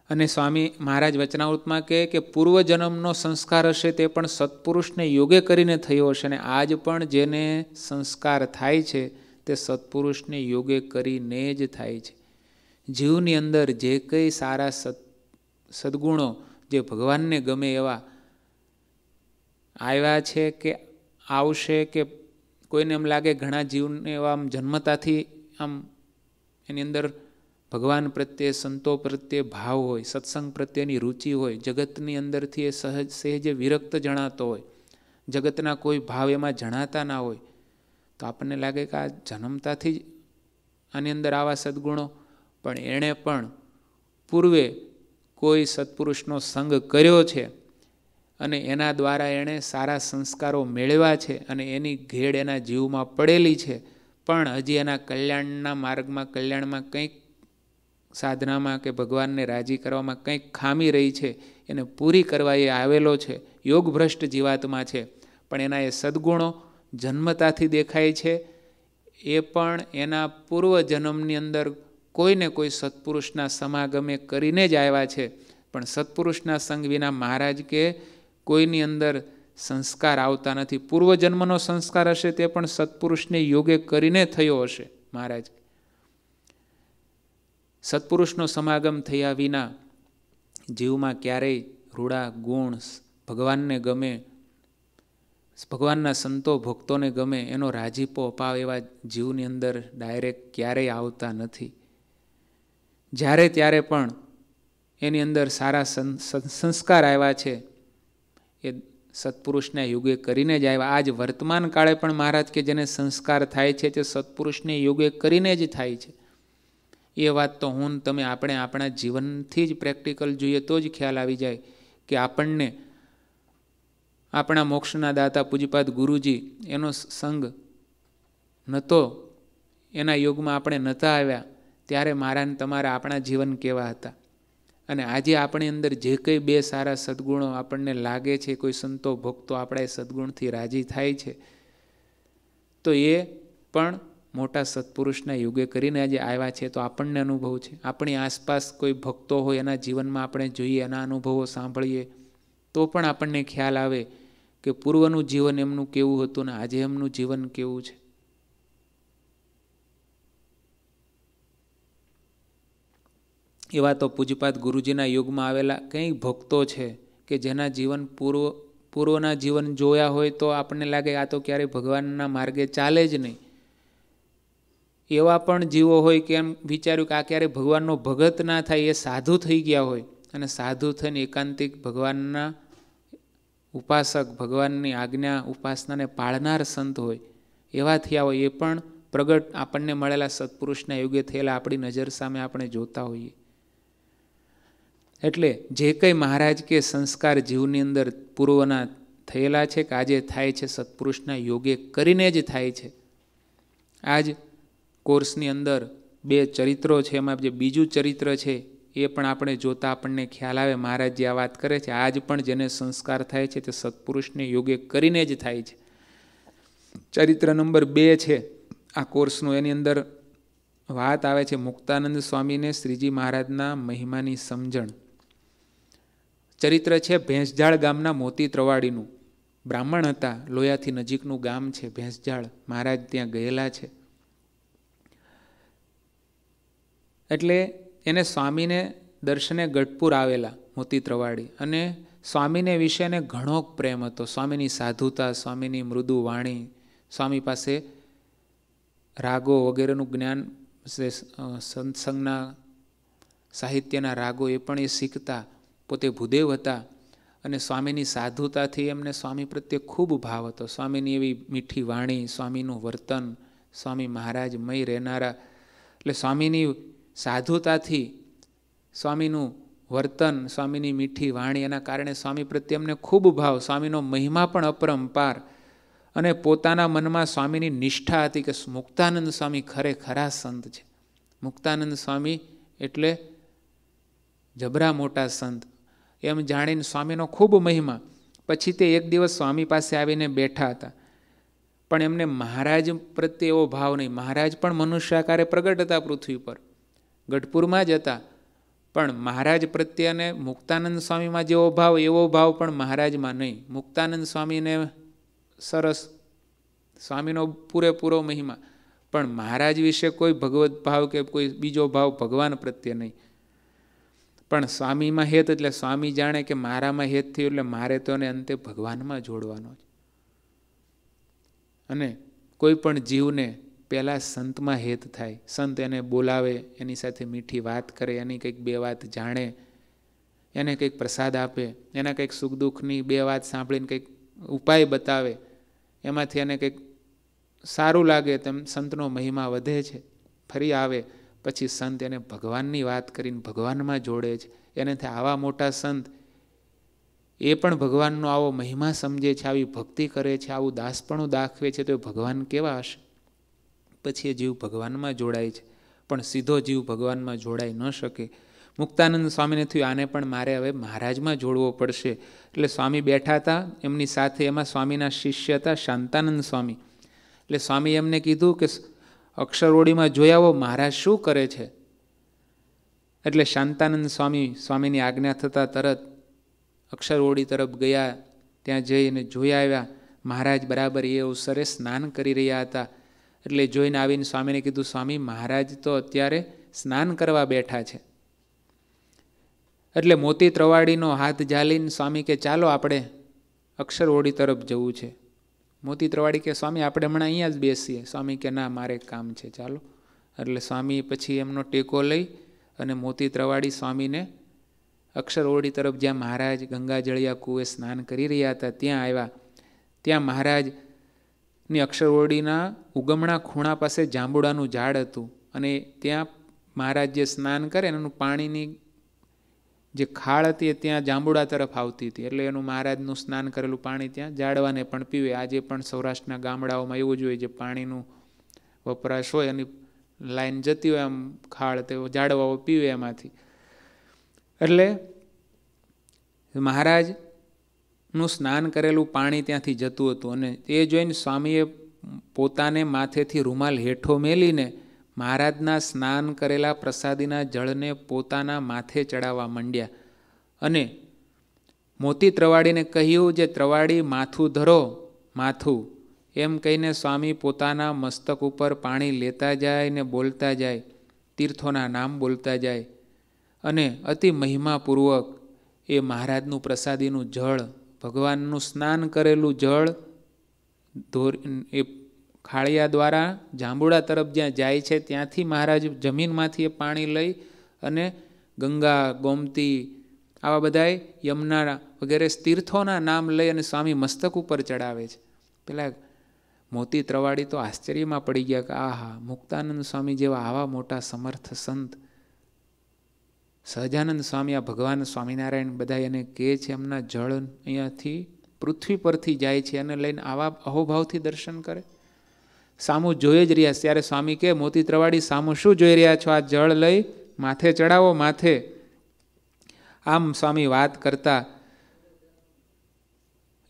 અને સ્વામી મહારાજ વચનાવૃતમાં કહે કે પૂર્વજન્મનો સંસ્કાર હશે તે પણ સત્પુરુષને યોગે કરીને થયો હશે, અને આજ પણ જેને સંસ્કાર થાય છે તે સત્પુરુષને યોગે કરીને જ થાય છે. જીવની અંદર જે કંઈ સારા સદગુણો જે ભગવાનને ગમે એવા આવ્યા છે કે આવશે, કે કોઈને એમ લાગે ઘણા જીવને એવા આમ જન્મતાથી આમ એની અંદર ભગવાન પ્રત્યે, સંતો પ્રત્યે ભાવ હોય, સત્સંગ પ્રત્યેની રુચિ હોય, જગતની અંદરથી એ સહેજે વિરક્ત જણાતો હોય, જગતના કોઈ ભાવ એમાં જણાતા ના હોય, તો આપણને લાગે કે આ જન્મતાથી જ આની અંદર આવા સદગુણો. પણ એણે પણ પૂર્વે કોઈ સત્પુરુષનો સંગ કર્યો છે અને એના દ્વારા એણે સારા સંસ્કારો મેળવ્યા છે અને એની ઘેડ એના જીવમાં પડેલી છે, પણ હજી એના કલ્યાણના માર્ગમાં, કલ્યાણમાં કંઈક સાધનામાં કે ભગવાનને રાજી કરવામાં કંઈક ખામી રહી છે, એને પૂરી કરવા એ આવેલો છે, યોગભ્રષ્ટ જીવાતમાં છે. પણ એના એ સદગુણો જન્મતાથી દેખાય છે, એ પણ એના પૂર્વ જન્મની અંદર કોઈને કોઈ સત્પુરુષના સમાગમે કરીને જ આવ્યા છે. પણ સત્પુરુષના સંગ વિના મહારાજ કે કોઈની અંદર સંસ્કાર આવતા નથી. પૂર્વજન્મનો સંસ્કાર હશે તે પણ સત્પુરુષને યોગે કરીને થયો હશે. મહારાજ સત્પુરુષનો સમાગમ થયા વિના જીવમાં ક્યારેય રૂડા ગુણ, ભગવાનને ગમે, ભગવાનના સંતો ભક્તોને ગમે એનો રાજીપો અપાવ એવા જીવની અંદર ડાયરેક્ટ ક્યારેય આવતા નથી. જ્યારે ત્યારે પણ એની અંદર સારા સંસ્કાર આવ્યા છે, એ સત્પુરુષના યુગે કરીને જ આવ્યા. આજ વર્તમાન કાળે પણ મહારાજ કે જેને સંસ્કાર થાય છે તે સત્પુરુષને યુગે કરીને જ થાય છે. એ વાત તો હું તમે આપણે આપણા જીવનથી જ પ્રેક્ટિકલ જોઈએ તો જ ખ્યાલ આવી જાય કે આપણને આપણા મોક્ષના દાતા પૂજ્યપાદ ગુરુજી એનો સંગ નહોતો, એના યુગમાં આપણે નહોતા આવ્યા ત્યારે મારા ને તમારા આપણા જીવન કેવા હતા. અને આજે આપણી અંદર જે કંઈ બે સારા સદ્ગુણો આપણને લાગે છે, કોઈ સંતો ભક્તો આપણા એ સદ્ગુણથી રાજી થાય છે, તો એ પણ મોટા સત્પુરુષના યુગે કરીને આજે આવ્યા છે. તો આપણને અનુભવ છે, આપણી આસપાસ કોઈ ભક્તો હોય એના જીવનમાં આપણે જોઈએ, એના અનુભવો સાંભળીએ તો પણ આપણને ખ્યાલ આવે કે પૂર્વનું જીવન એમનું કેવું હતું ને આજે એમનું જીવન કેવું છે. એવા તો પૂજ્યપાદ ગુરુજીના યુગમાં આવેલા કંઈ ભક્તો છે કે જેના જીવન પૂર્વના જીવન જોયા હોય તો આપણને લાગે આ તો ક્યારેય ભગવાનના માર્ગે ચાલે જ નહીં. એવા પણ જીવો હોય કે એમ વિચાર્યું કે આ ક્યારેય ભગવાનનો ભગત ના થાય, એ સાધુ થઈ ગયા હોય અને સાધુ થઈને એકાંતિક ભગવાનના ઉપાસક, ભગવાનની આજ્ઞા ઉપાસનાને પાળનાર સંત હોય એવા થયા હોય. એ પણ પ્રગટ આપણને મળેલા સત્પુરુષના યુગે થયેલા આપણી નજર સામે આપણે જોતા હોઈએ. એટલે જે કંઈ મહારાજ કે સંસ્કાર જીવની અંદર પૂર્વના થયેલા છે કે આજે થાય છે સત્પુરુષના યોગે કરીને જ થાય છે. આ જ કોર્સની અંદર બે ચરિત્રો છે, એમાં જે બીજું ચરિત્ર છે એ પણ આપણે જોતાં આપણને ખ્યાલ આવે મહારાજ જે આ વાત કરે છે. આજ પણ જેને સંસ્કાર થાય છે તે સત્પુરુષને યોગે કરીને જ થાય છે. ચરિત્ર નંબર 2 છે આ કોર્સનું, એની અંદર વાત આવે છે મુક્તાનંદ સ્વામીને શ્રીજી મહારાજના મહિમાની સમજણ. ચરિત્ર છે ભેંસજાળ ગામના મોતી ત્રવાડીનું. બ્રાહ્મણ હતા, લોયાથી નજીકનું ગામ છે ભેંસજાળ, મહારાજ ત્યાં ગયેલા છે. એટલે એને સ્વામીને દર્શને ગઢપુર આવેલા મોતી ત્રવાડી, અને સ્વામીને વિશે એને ઘણો પ્રેમ હતો. સ્વામીની સાધુતા, સ્વામીની મૃદુ વાણી, સ્વામી પાસે રાગો વગેરેનું જ્ઞાન, સંતસંગના સાહિત્યના રાગો એ પણ એ શીખતા. પોતે ભૂદેવ હતા અને સ્વામીની સાધુતાથી એમને સ્વામી પ્રત્યે ખૂબ ભાવ હતો. સ્વામીની એવી મીઠી વાણી, સ્વામીનું વર્તન, સ્વામી મહારાજમય રહેનારા, એટલે સ્વામીની સાધુતાથી, સ્વામીનું વર્તન, સ્વામીની મીઠી વાણી, એના કારણે સ્વામી પ્રત્યે એમને ખૂબ ભાવ. સ્વામીનો મહિમા પણ અપરંપાર, અને પોતાના મનમાં સ્વામીની નિષ્ઠા હતી કે મુક્તાનંદ સ્વામી ખરેખરા સંત છે. મુક્તાનંદ સ્વામી એટલે જબરા મોટા સંત એમ જાણીને સ્વામીનો ખૂબ મહિમા. પછી તે એક દિવસ સ્વામી પાસે આવીને બેઠા હતા, પણ એમને મહારાજ પ્રત્યે એવો ભાવ નહીં. મહારાજ પણ મનુષ્યાકારે પ્રગટ હતા, પૃથ્વી પર ગઢપુરમાં જ હતા, પણ મહારાજ પ્રત્યે અને મુક્તાનંદ સ્વામીમાં જેવો ભાવ એવો ભાવ પણ મહારાજમાં નહીં. મુક્તાનંદ સ્વામીને સરસ સ્વામીનો પૂરેપૂરો મહિમા, પણ મહારાજ વિશે કોઈ ભગવત ભાવ કે કોઈ બીજો ભાવ ભગવાન પ્રત્યે નહીં. પણ સ્વામીમાં હેત, એટલે સ્વામી જાણે કે મારામાં હેત થયું એટલે મારે તો એને અંતે ભગવાનમાં જોડવાનો છે. અને કોઈ પણ જીવને પહેલાં સંતમાં હેત થાય, સંત એને બોલાવે, એની સાથે મીઠી વાત કરે, એની કંઈક બે વાત જાણે, એને કંઈક પ્રસાદ આપે, એના કંઈક સુખ દુઃખની બે વાત સાંભળીને કંઈક ઉપાય બતાવે, એમાંથી એને કંઈક સારું લાગે તેમ સંતનો મહિમા વધે છે. ફરી આવે પછી સંત એને ભગવાનની વાત કરીને ભગવાનમાં જોડે છે. એને થાય આવા મોટા સંત એ પણ ભગવાનનો આવો મહિમા સમજે છે, આવી ભક્તિ કરે છે, આવું દાસપણું દાખવે છે, તો ભગવાન કેવા હશે. પછી એ જીવ ભગવાનમાં જોડાય છે, પણ સીધો જીવ ભગવાનમાં જોડાઈ ન શકે. મુક્તાનંદ સ્વામીને થયું આને પણ મારે હવે મહારાજમાં જોડવો પડશે. એટલે સ્વામી બેઠા હતા, એમની સાથે એમાં સ્વામીના શિષ્ય હતા શાંતાનંદ સ્વામી. એટલે સ્વામી એમને કીધું કે અક્ષરઓડીમાં જોઈ આવો મહારાજ શું કરે છે. એટલે શાંતાનંદ સ્વામી સ્વામીની આજ્ઞા થતાં તરત અક્ષરઓડી તરફ ગયા, ત્યાં જઈને જોઈ આવ્યા. મહારાજ બરાબર એ અવસરે સ્નાન કરી રહ્યા હતા. એટલે જોઈને આવીને સ્વામીને કીધું સ્વામી મહારાજ તો અત્યારે સ્નાન કરવા બેઠા છે. એટલે મોતી ત્રવાડીનો હાથ ઝાલીને સ્વામી કે ચાલો આપણે અક્ષરઓડી તરફ જવું છે. મોતી ત્રવાડી કે સ્વામી આપણે હમણાં અહીંયા જ બેસીએ. સ્વામી કે ના મારે કામ છે ચાલો. એટલે સ્વામી પછી એમનો ટેકો લઈ અને મોતી ત્રવાડી સ્વામીને અક્ષર ઓરડી તરફ જ્યાં મહારાજ ગંગા જળિયા કૂએ સ્નાન કરી રહ્યા હતા ત્યાં આવ્યા. ત્યાં મહારાજની અક્ષર ઓરડીના ઉગમણા ખૂણા પાસે જાંબુડાનું ઝાડ હતું અને ત્યાં મહારાજ જે સ્નાન કરે એનું પાણીની જે ખાળ હતી એ ત્યાં જાંબુડા તરફ આવતી હતી એટલે એનું મહારાજનું સ્નાન કરેલું પાણી ત્યાં ઝાડવાને પણ પીવે. આજે પણ સૌરાષ્ટ્રના ગામડાઓમાં એવું જોઈએ જે પાણીનું વપરાશ હોય એની લાઈન જતી હોય આમ ખાળ તે ઝાડવાઓ પીવે એમાંથી. એટલે મહારાજનું સ્નાન કરેલું પાણી ત્યાંથી જતું હતું અને એ જોઈને સ્વામીએ પોતાને માથેથી રૂમાલ હેઠો મેલીને મહારાજના સ્નાન કરેલા પ્રસાદીના જળને પોતાના માથે ચડાવવા માંડ્યા અને મોતી ત્રવાડીને કહ્યું જે ત્રવાડી માથું ધરો માથું, એમ કહીને સ્વામી પોતાના મસ્તક ઉપર પાણી લેતા જાય ને બોલતા જાય, તીર્થોના નામ બોલતા જાય અને અતિ મહિમાપૂર્વક એ મહારાજનું પ્રસાદીનું જળ ભગવાનનું સ્નાન કરેલું જળ એ ખાળિયા દ્વારા જાંબુડા તરફ જ્યાં જાય છે ત્યાંથી મહારાજ જમીનમાંથી એ પાણી લઈ અને ગંગા ગોમતી આવા બધાય યમુના વગેરે તીર્થોના નામ લઈ અને સ્વામી મસ્તક ઉપર ચડાવે છે. પેલા મોતી ત્રવાડી તો આશ્ચર્યમાં પડી ગયા કે આહા, મુક્તાનંદ સ્વામી જેવા આવા મોટા સમર્થ સંત, સહજાનંદ સ્વામી, આ ભગવાન સ્વામિનારાયણ બધા એને કહે છે એમના જળ અહીંયાથી પૃથ્વી પરથી જાય છે અને લઈને આવા અહોભાવથી દર્શન કરે. સામું જોઈ જ રહ્યા. ત્યારે સ્વામી કહે, મોતી ત્રવાડી, સામું શું જોઈ રહ્યા છો? આ જળ લઈ માથે ચડાવો માથે. આમ સ્વામી વાત કરતા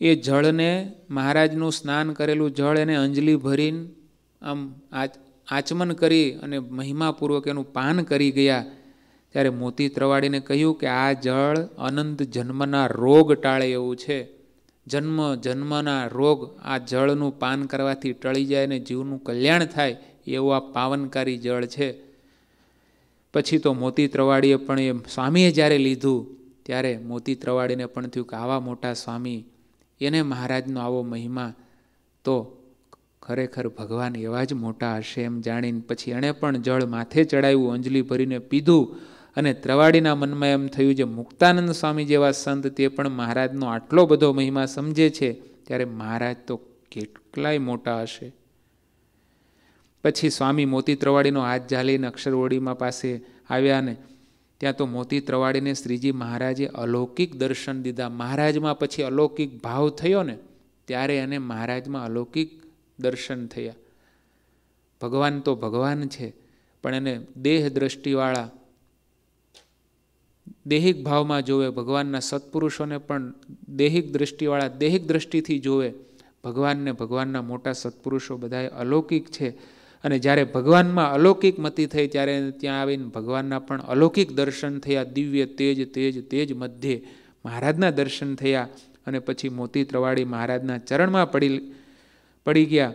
એ જળને, મહારાજનું સ્નાન કરેલું જળ એને અંજલિ ભરીને આમ આચમન કરી અને મહિમાપૂર્વક એનું પાન કરી ગયા. ત્યારે મોતી ત્રવાડીને કહ્યું કે આ જળ અનંત જન્મના રોગ ટાળે એવું છે. જન્મ જન્મના રોગ આ જળનું પાન કરવાથી ટળી જાય અને જીવનું કલ્યાણ થાય એવું આ પાવનકારી જળ છે. પછી તો મોતી ત્રવાડીએ પણ, એ સ્વામીએ જ્યારે લીધું ત્યારે મોતી ત્રવાડીને પણ થયું કે આવા મોટા સ્વામી, એને મહારાજનો આવો મહિમા, તો ખરેખર ભગવાન એવા જ મોટા હશે એમ જાણીને પછી એણે પણ જળ માથે ચડાવ્યું, અંજલિ ભરીને પીધું. અને ત્રવાડીના મનમાં એમ થયું જે મુક્તાનંદ સ્વામી જેવા સંત તે પણ મહારાજનો આટલો બધો મહિમા સમજે છે, ત્યારે મહારાજ તો કેટલાય મોટા હશે. પછી સ્વામી મોતી ત્રવાડીનો હાથ ઝાલીને અક્ષરવડીમાં પાસે આવ્યા ને ત્યાં તો મોતી ત્રવાડીને શ્રીજી મહારાજે અલૌકિક દર્શન દીધા. મહારાજમાં પછી અલૌકિક ભાવ થયો ને ત્યારે એને મહારાજમાં અલૌકિક દર્શન થયા. ભગવાન તો ભગવાન છે, પણ એને દેહ દ્રષ્ટિવાળા દૈહિક ભાવમાં જોવે. ભગવાનના સત્પુરુષોને પણ દૈહિક દ્રષ્ટિવાળા દૈહિક દ્રષ્ટિથી જોવે. ભગવાનને ભગવાનના મોટા સત્પુરુષો બધાએ અલૌકિક છે. અને જ્યારે ભગવાનમાં અલૌકિક મતિ થઈ ત્યારે ત્યાં આવીને ભગવાનના પણ અલૌકિક દર્શન થયા. દિવ્ય તેજ તેજ તેજ મધ્યે મહારાજના દર્શન થયા. અને પછી મોતી ત્રવાડી મહારાજના ચરણમાં પડી ગયા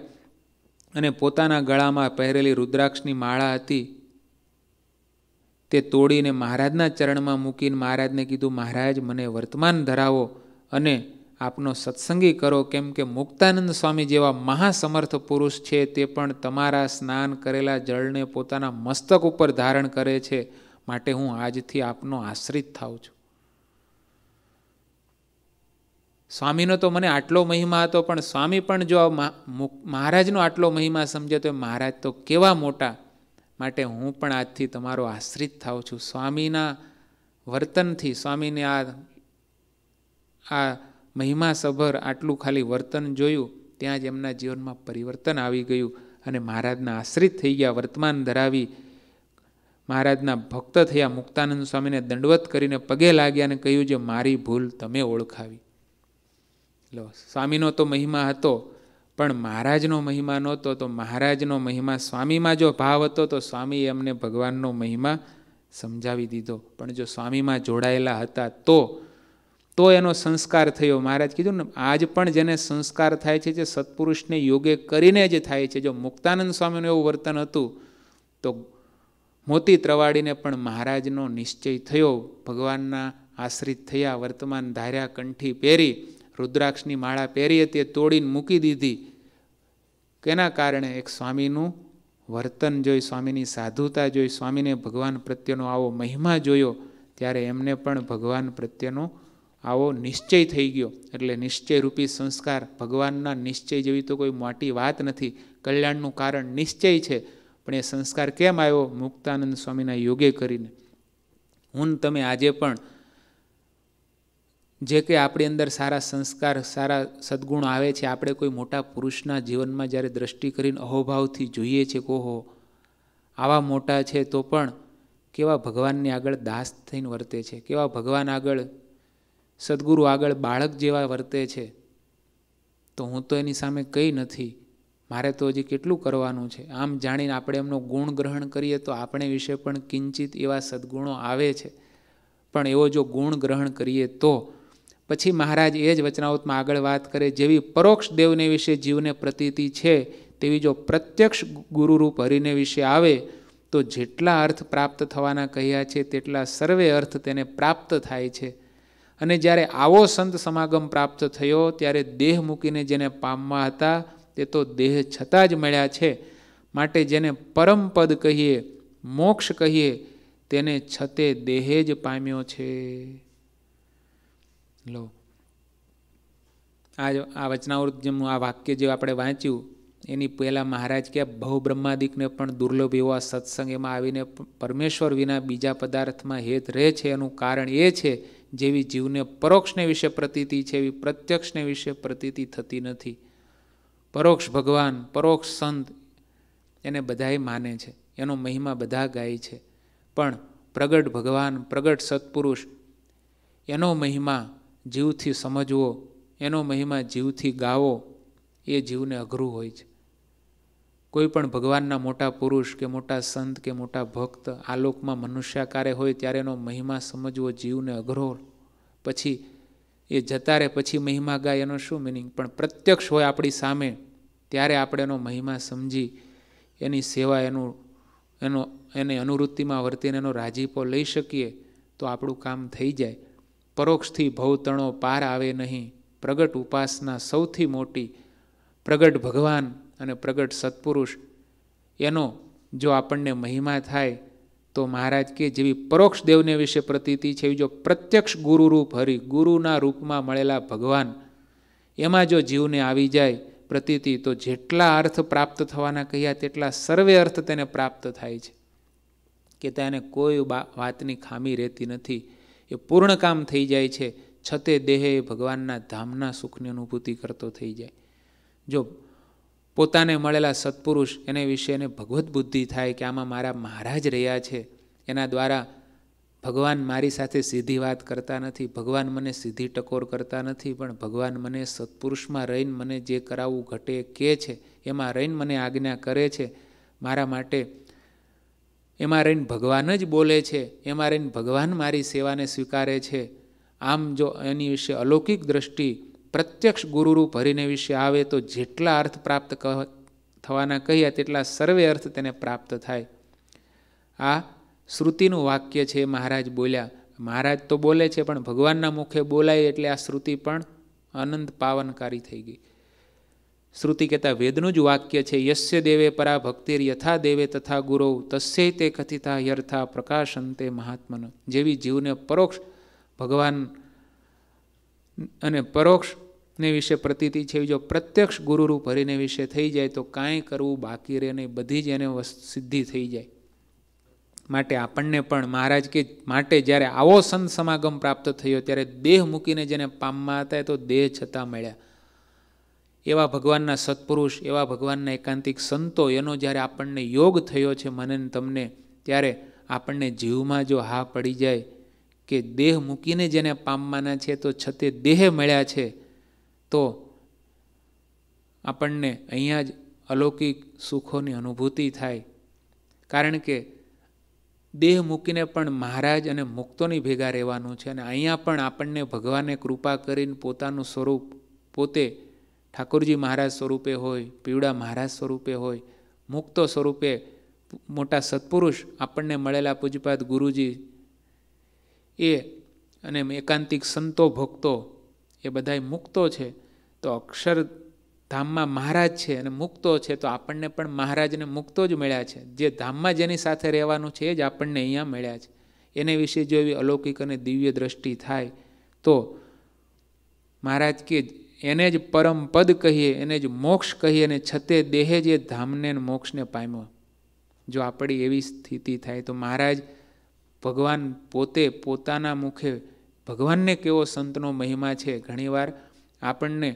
અને પોતાના ગળામાં પહેરેલી રુદ્રાક્ષની માળા હતી તે તોડીને મહારાજના ચરણમાં મૂકીને મહારાજને કીધું, મહારાજ મને વર્તમાન ધરાવો અને આપનો સત્સંગી કરો, કેમ કે મુક્તાનંદ સ્વામી જેવા મહાસમર્થ પુરુષ છે તે પણ તમારા સ્નાન કરેલા જળને પોતાના મસ્તક ઉપર ધારણ કરે છે, માટે હું આજથી આપનો આશ્રિત થાઉં છું. સ્વામીનો તો મને આટલો મહિમા હતો, પણ સ્વામી પણ જો મહારાજનો આટલો મહિમા સમજે તો મહારાજ તો કેવા મોટા, માટે હું પણ આજથી તમારો આશ્રિત થાઉં છું. સ્વામીના વર્તનથી, સ્વામીને આ મહિમાસભર આટલું ખાલી વર્તન જોયું ત્યાં જ એમના જીવનમાં પરિવર્તન આવી ગયું અને મહારાજના આશ્રિત થઈ ગયા, વર્તમાન ધરાવી મહારાજના ભક્ત થયા. મુક્તાનંદ સ્વામીને દંડવત કરીને પગે લાગ્યા અને કહ્યું જે મારી ભૂલ તમે ઓળખાવી. લો, સ્વામીનો તો મહિમા હતો પણ મહારાજનો મહિમા નહોતો. તો મહારાજનો મહિમા સ્વામીમાં જો ભાવ હતો તો સ્વામી એમને ભગવાનનો મહિમા સમજાવી દીધો, પણ જો સ્વામીમાં જોડાયેલા હતા તો એનો સંસ્કાર થયો. મહારાજ કીધું ને, આજ પણ જેને સંસ્કાર થાય છે જે સત્પુરુષને યોગે કરીને જ થાય છે. જો મુક્તાનંદ સ્વામીનું એવું વર્તન હતું તો મોતી ત્રવાડીને પણ મહારાજનો નિશ્ચય થયો, ભગવાનના આશ્રિત થયા, વર્તમાન ધાર્યા, કંઠી પહેરી, રુદ્રાક્ષની માળા પહેરી હતી તે તોડીને મૂકી દીધી. કેના કારણે? એક સ્વામીનું વર્તન જોઈ, સ્વામીની સાધુતા જોઈ, સ્વામીને ભગવાન પ્રત્યેનો આવો મહિમા જોયો, त्यारे एमने पण भगवान प्रत्येनो आवो निश्चय थई गयो। एटले निश्चय रूपी संस्कार भगवानना निश्चय जेवी तो कोई मोटी वात नथी। कल्याणनुं कारण निश्चय छे, पण ए संस्कार केम आव्यो मुक्तानंद स्वामीना योगे करीने। हुन तमे आजे पण जे कि आपणी अंदर सारा संस्कार सारा सद्गुण आवे छे, आपणे कोई मोटा पुरुषना जीवनमां ज्यारे दृष्टि करीने अहोभावथी जोईए छे के ओहो आवा मोटा छे, तो पण केवा भगवाननी आगळ दास थईने वर्ते छे, केवा भगवान आगळ सद्गुरु आगळ बाळक जेवा वर्ते छे। तो हूँ तो एनी सामे कई नथी, मारे तो हजी केटलुं करवानुं छे। आम जाणीने आपणे एमनो गुण ग्रहण करीए तो आपणे विषे पण किंचित एवा सद्गुणो आवे छे, पण एवो जो गुण ग्रहण करीए तो पछी महाराज ए ज वचनामृतमां आगळ वात करे, जेवी परोक्ष देवने विषे जीवने प्रतीति छे तेवी जो प्रत्यक्ष गुरुरूप हरिने विषे आवे तो जेटला अर्थ प्राप्त थवाना कह्या छे तेटला सर्वे अर्थ तेने प्राप्त थाय छे। अने ज्यारे आवो संत समागम प्राप्त थयो त्यारे देह मूकीने जेने पामवा हता ते तो देह छतां ज मळ्या छे। माटे जेने परम पद कहीए, मोक्ष कहीए, तेने छते देहे ज पाम्यो छे। लो आज आ वचनामृत जेमनुं आ वाक्य जे आपणे वांच्युं एनी पहेला महाराज के बहुब्रह्मादिक ने पण दुर्लभ एवो सत्संग एमां आवीने परमेश्वर विना बीजा पदार्थ में हेत रहे छे। एनुं कारण ए छे जेवी जीवने परोक्षने विषे प्रतीति छे एवी प्रत्यक्षने विषे प्रतीति थती नथी। परोक्ष भगवान, परोक्ष संत एने बधाए माने छे, एनो महिमा बधा गाय छे, पण प्रगट भगवान, प्रगट सत्पुरुष एनो महिमा जीवथी समजवो, एनो महिमा जीवथी गावो ए जीवने अघरुं होय छे। कोईपण भगवानना मोटा पुरुष के मोटा संत के मोटा भक्त आ लोकमां मनुष्याकारे होय त्यारे एनो महिमा समजवो जीवने अघरो। पछी ए जता रहे पछी महिमा गाय एनो शुं मीनिंग, पण प्रत्यक्ष होय आपणी सामे त्यारे आपणे एनो महिमा समजी एनी सेवा एनुं एनो एने अनुवृत्तिमां वर्तीने एनो राजीपो लई शकीए तो आपणुं काम थई जाय। परोक्षथी भवतणो पार आवे नहीं। प्रगट उपासना सौथी मोटी, प्रगट भगवान अने प्रगट सत्पुरुष एनो जो आपणने महिमा थाय तो महाराज के जेवी परोक्ष देवने विषे प्रतीति छे जो प्रत्यक्ष गुरुरूप हरि, गुरुना रूपमां मळेला भगवान एमां जो जीवने आवी जाय प्रतीति तो जेटला अर्थ प्राप्त थवाना कह्या तेटला सर्वे अर्थ तेने प्राप्त थाय छे के तेने कोई वातनी खामी रहेती नथी। ए पूर्ण काम थई जाय छे, छते देहे भगवानना धामना सुखनी अनुभूति करतो थई जाय। जो पोताने मळेला सत्पुरुष एने विषे ने भगवत बुद्धि थाय कि आमां मारा महाराज रह्या छे, एना द्वारा भगवान मारी साथे सीधी वात करता नथी, भगवान मने सीधी टकोर करता नथी, पण भगवान मने सत्पुरुषमां रहीने मने जे करावुं घटे के छे एमां रहीने मने आज्ञा करे छे, मारा माटे एमां रहीने भगवान ज बोले छे, एमां रहीने भगवान मारी सेवाने स्वीकारे छे। आम जो एनी विषे अलौकिक दृष्टि प्रत्यक्ष गुरुरूप हरिने विषे आवे तो जेटला अर्थ प्राप्त थवाना कह्या तेटला सर्वे अर्थ तेने प्राप्त थाय। आ श्रुतिनुं वाक्य छे, महाराज बोल्या। महाराज तो बोले छे पण भगवानना मुखे बोलाय एटले आ श्रुति पण अनंत पावनकारी थई गई। श्रुति कहेता वेदनुं ज वाक्य छे, यस्य देवे परा भक्तिर यथा देवे तथा गुरौ तस्यै ते कथिता यर्था प्रकाशन्ते महात्मन। जेवी जीवने परोक्ष भगवान अने परोक्ष ने विषे प्रतीति छे जो प्रत्यक्ष गुरुरूप हरिने विषे थई जाए तो कांई करवुं बाकी रहे नहीं, बधी ज एने सिद्धि थई जाए। माटे आपणने पण महाराज के माटे ज्यारे आवो संत समागम प्राप्त थयो त्यारे देह मूकीने जेने पामवा हता तो देह छतां मळ्या। एवा भगवानना सत्पुरुष, एवा भगवानना एकांतिक संतो एनो ज्यारे आपणने योग थयो छे मने तमने त्यारे आपणने जीवमां जो हा पड़ी जाए के देह मूकीने जेने पामवाना छे तो छते देह मळ्या छे तो आपणने अहींया ज अलौकिक सुखोनी अनुभूति थाय। कारण के देह मूकीने पण महाराज अने मुक्तोनी भेगा रहेवानुं छे अने अहींया पण आपणने भगवाने कृपा करीने पोतानुं स्वरूप पोते ठाकुरजी महाराज स्वरूपे होय, पीवड़ा महाराज स्वरूपे होय, मुक्तो स्वरूपे मोटा सत्पुरुष आपणने मळेला पूज्यपाद गुरुजी ए अने एकांतिक संतो भक्तो ए बधाय मुक्तो छे तो अक्षरधाममां महाराज छे अने मुक्तो छे तो आपणने पण महाराज ने मुक्तो ज मळ्या छे। जे धाममां जेनी साथे रहेवानुं छे ए ज आपणने अहींया मळ्या छे। एने विषे जो एवी अलौकिक अने दिव्य दृष्टि थाय तो महाराज के एने ज परम पद कहीए, एने ज मोक्ष कहीए अने छते देहे जे धामने मोक्षने पाम्यो। जो आपणी एवी स्थिति थाय तो महाराज भगवान पोते पोताना मुखे भगवान ने केवो संतनो महिमा छे। घणीवार आपणने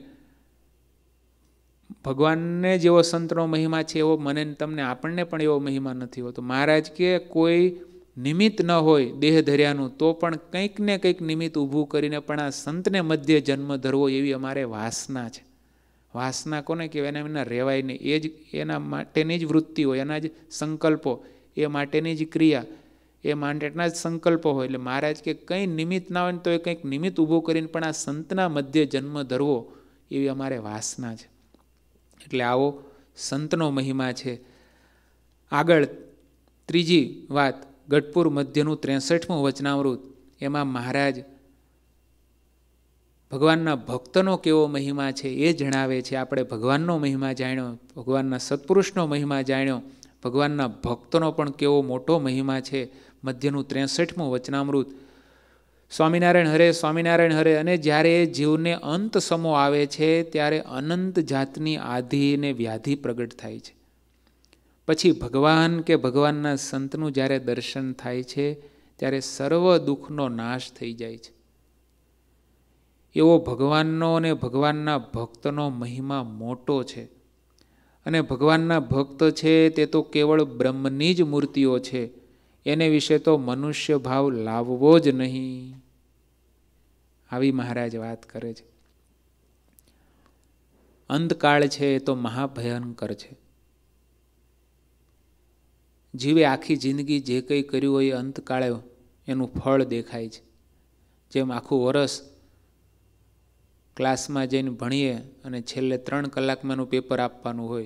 भगवान ने जेवो संतनो महिमा छे एवो मने तमने आपणने पण एवो महिमा नथी होतो। महाराज के कोई निमित्त न होय देह धर्यानुं तो पण कंईक ने कंईक निमित्त ऊभुं करीने पण आ संतने मध्य जन्म धरवो एवी अमारे वासना छे। वासना कोने कहेवाय? एना विना रहेवाय नहीं। ए ज एना माटेनी ज वृत्ति होय, एना ज संकल्पो, ए माटेनी ज क्रिया, ए माटेना ज संकल्पो होय। एटले महाराज के कंई निमित्त न होय तो ए कंईक निमित्त ऊभुं करीने पण आ संतना मध्य जन्म धरवो एवी अमारे वासना छे। एटले आवो संतनो महिमा छे। आगळ त्रीजी वात गढ़पुर मध्यनु 63मुं वचनामृत एमां महाराज भगवानना भक्तनो केवो महिमा छे ए जणावे छे। आपणे भगवाननो महिमा जाण्यो, भगवानना सत्पुरुषनो महिमा जाण्यो, भगवानना भक्तनो पण केवो मोटो महिमा छे। मध्यनु 63मुं वचनामृत स्वामीनारायण हरे स्वामीनारायण हरे। अने ज्यारे जीवने अंत समो आवे छे त्यारे अनंत जातनी आधि ने व्याधि प्रगट थाय छे। पछी भगवान के भगवानना संतनु ज्यारे दर्शन थाय छे त्यारे सर्व दुःखनो नाश थई जाय छे। एवो भगवाननो ने भगवानना भक्तनो महिमा मोटो छे। अने भगवानना भक्त छे ते तो केवल ब्रह्मनी ज मूर्तिओ छे, एने विषे तो मनुष्य भाव लाववो ज नहीं। आवी महाराज वात करे छे। अंतकाळ छे तो महाभयंकर छे। जीवे आखी जिंदगी जे कई कर्युं होय अंतकाळे एनुं फळ देखाय छे। जेम आखुं वरस क्लासमां जईने भणीए अने छेल्ले 3 કલાકમાં એનું પેપર આપવાનું હોય,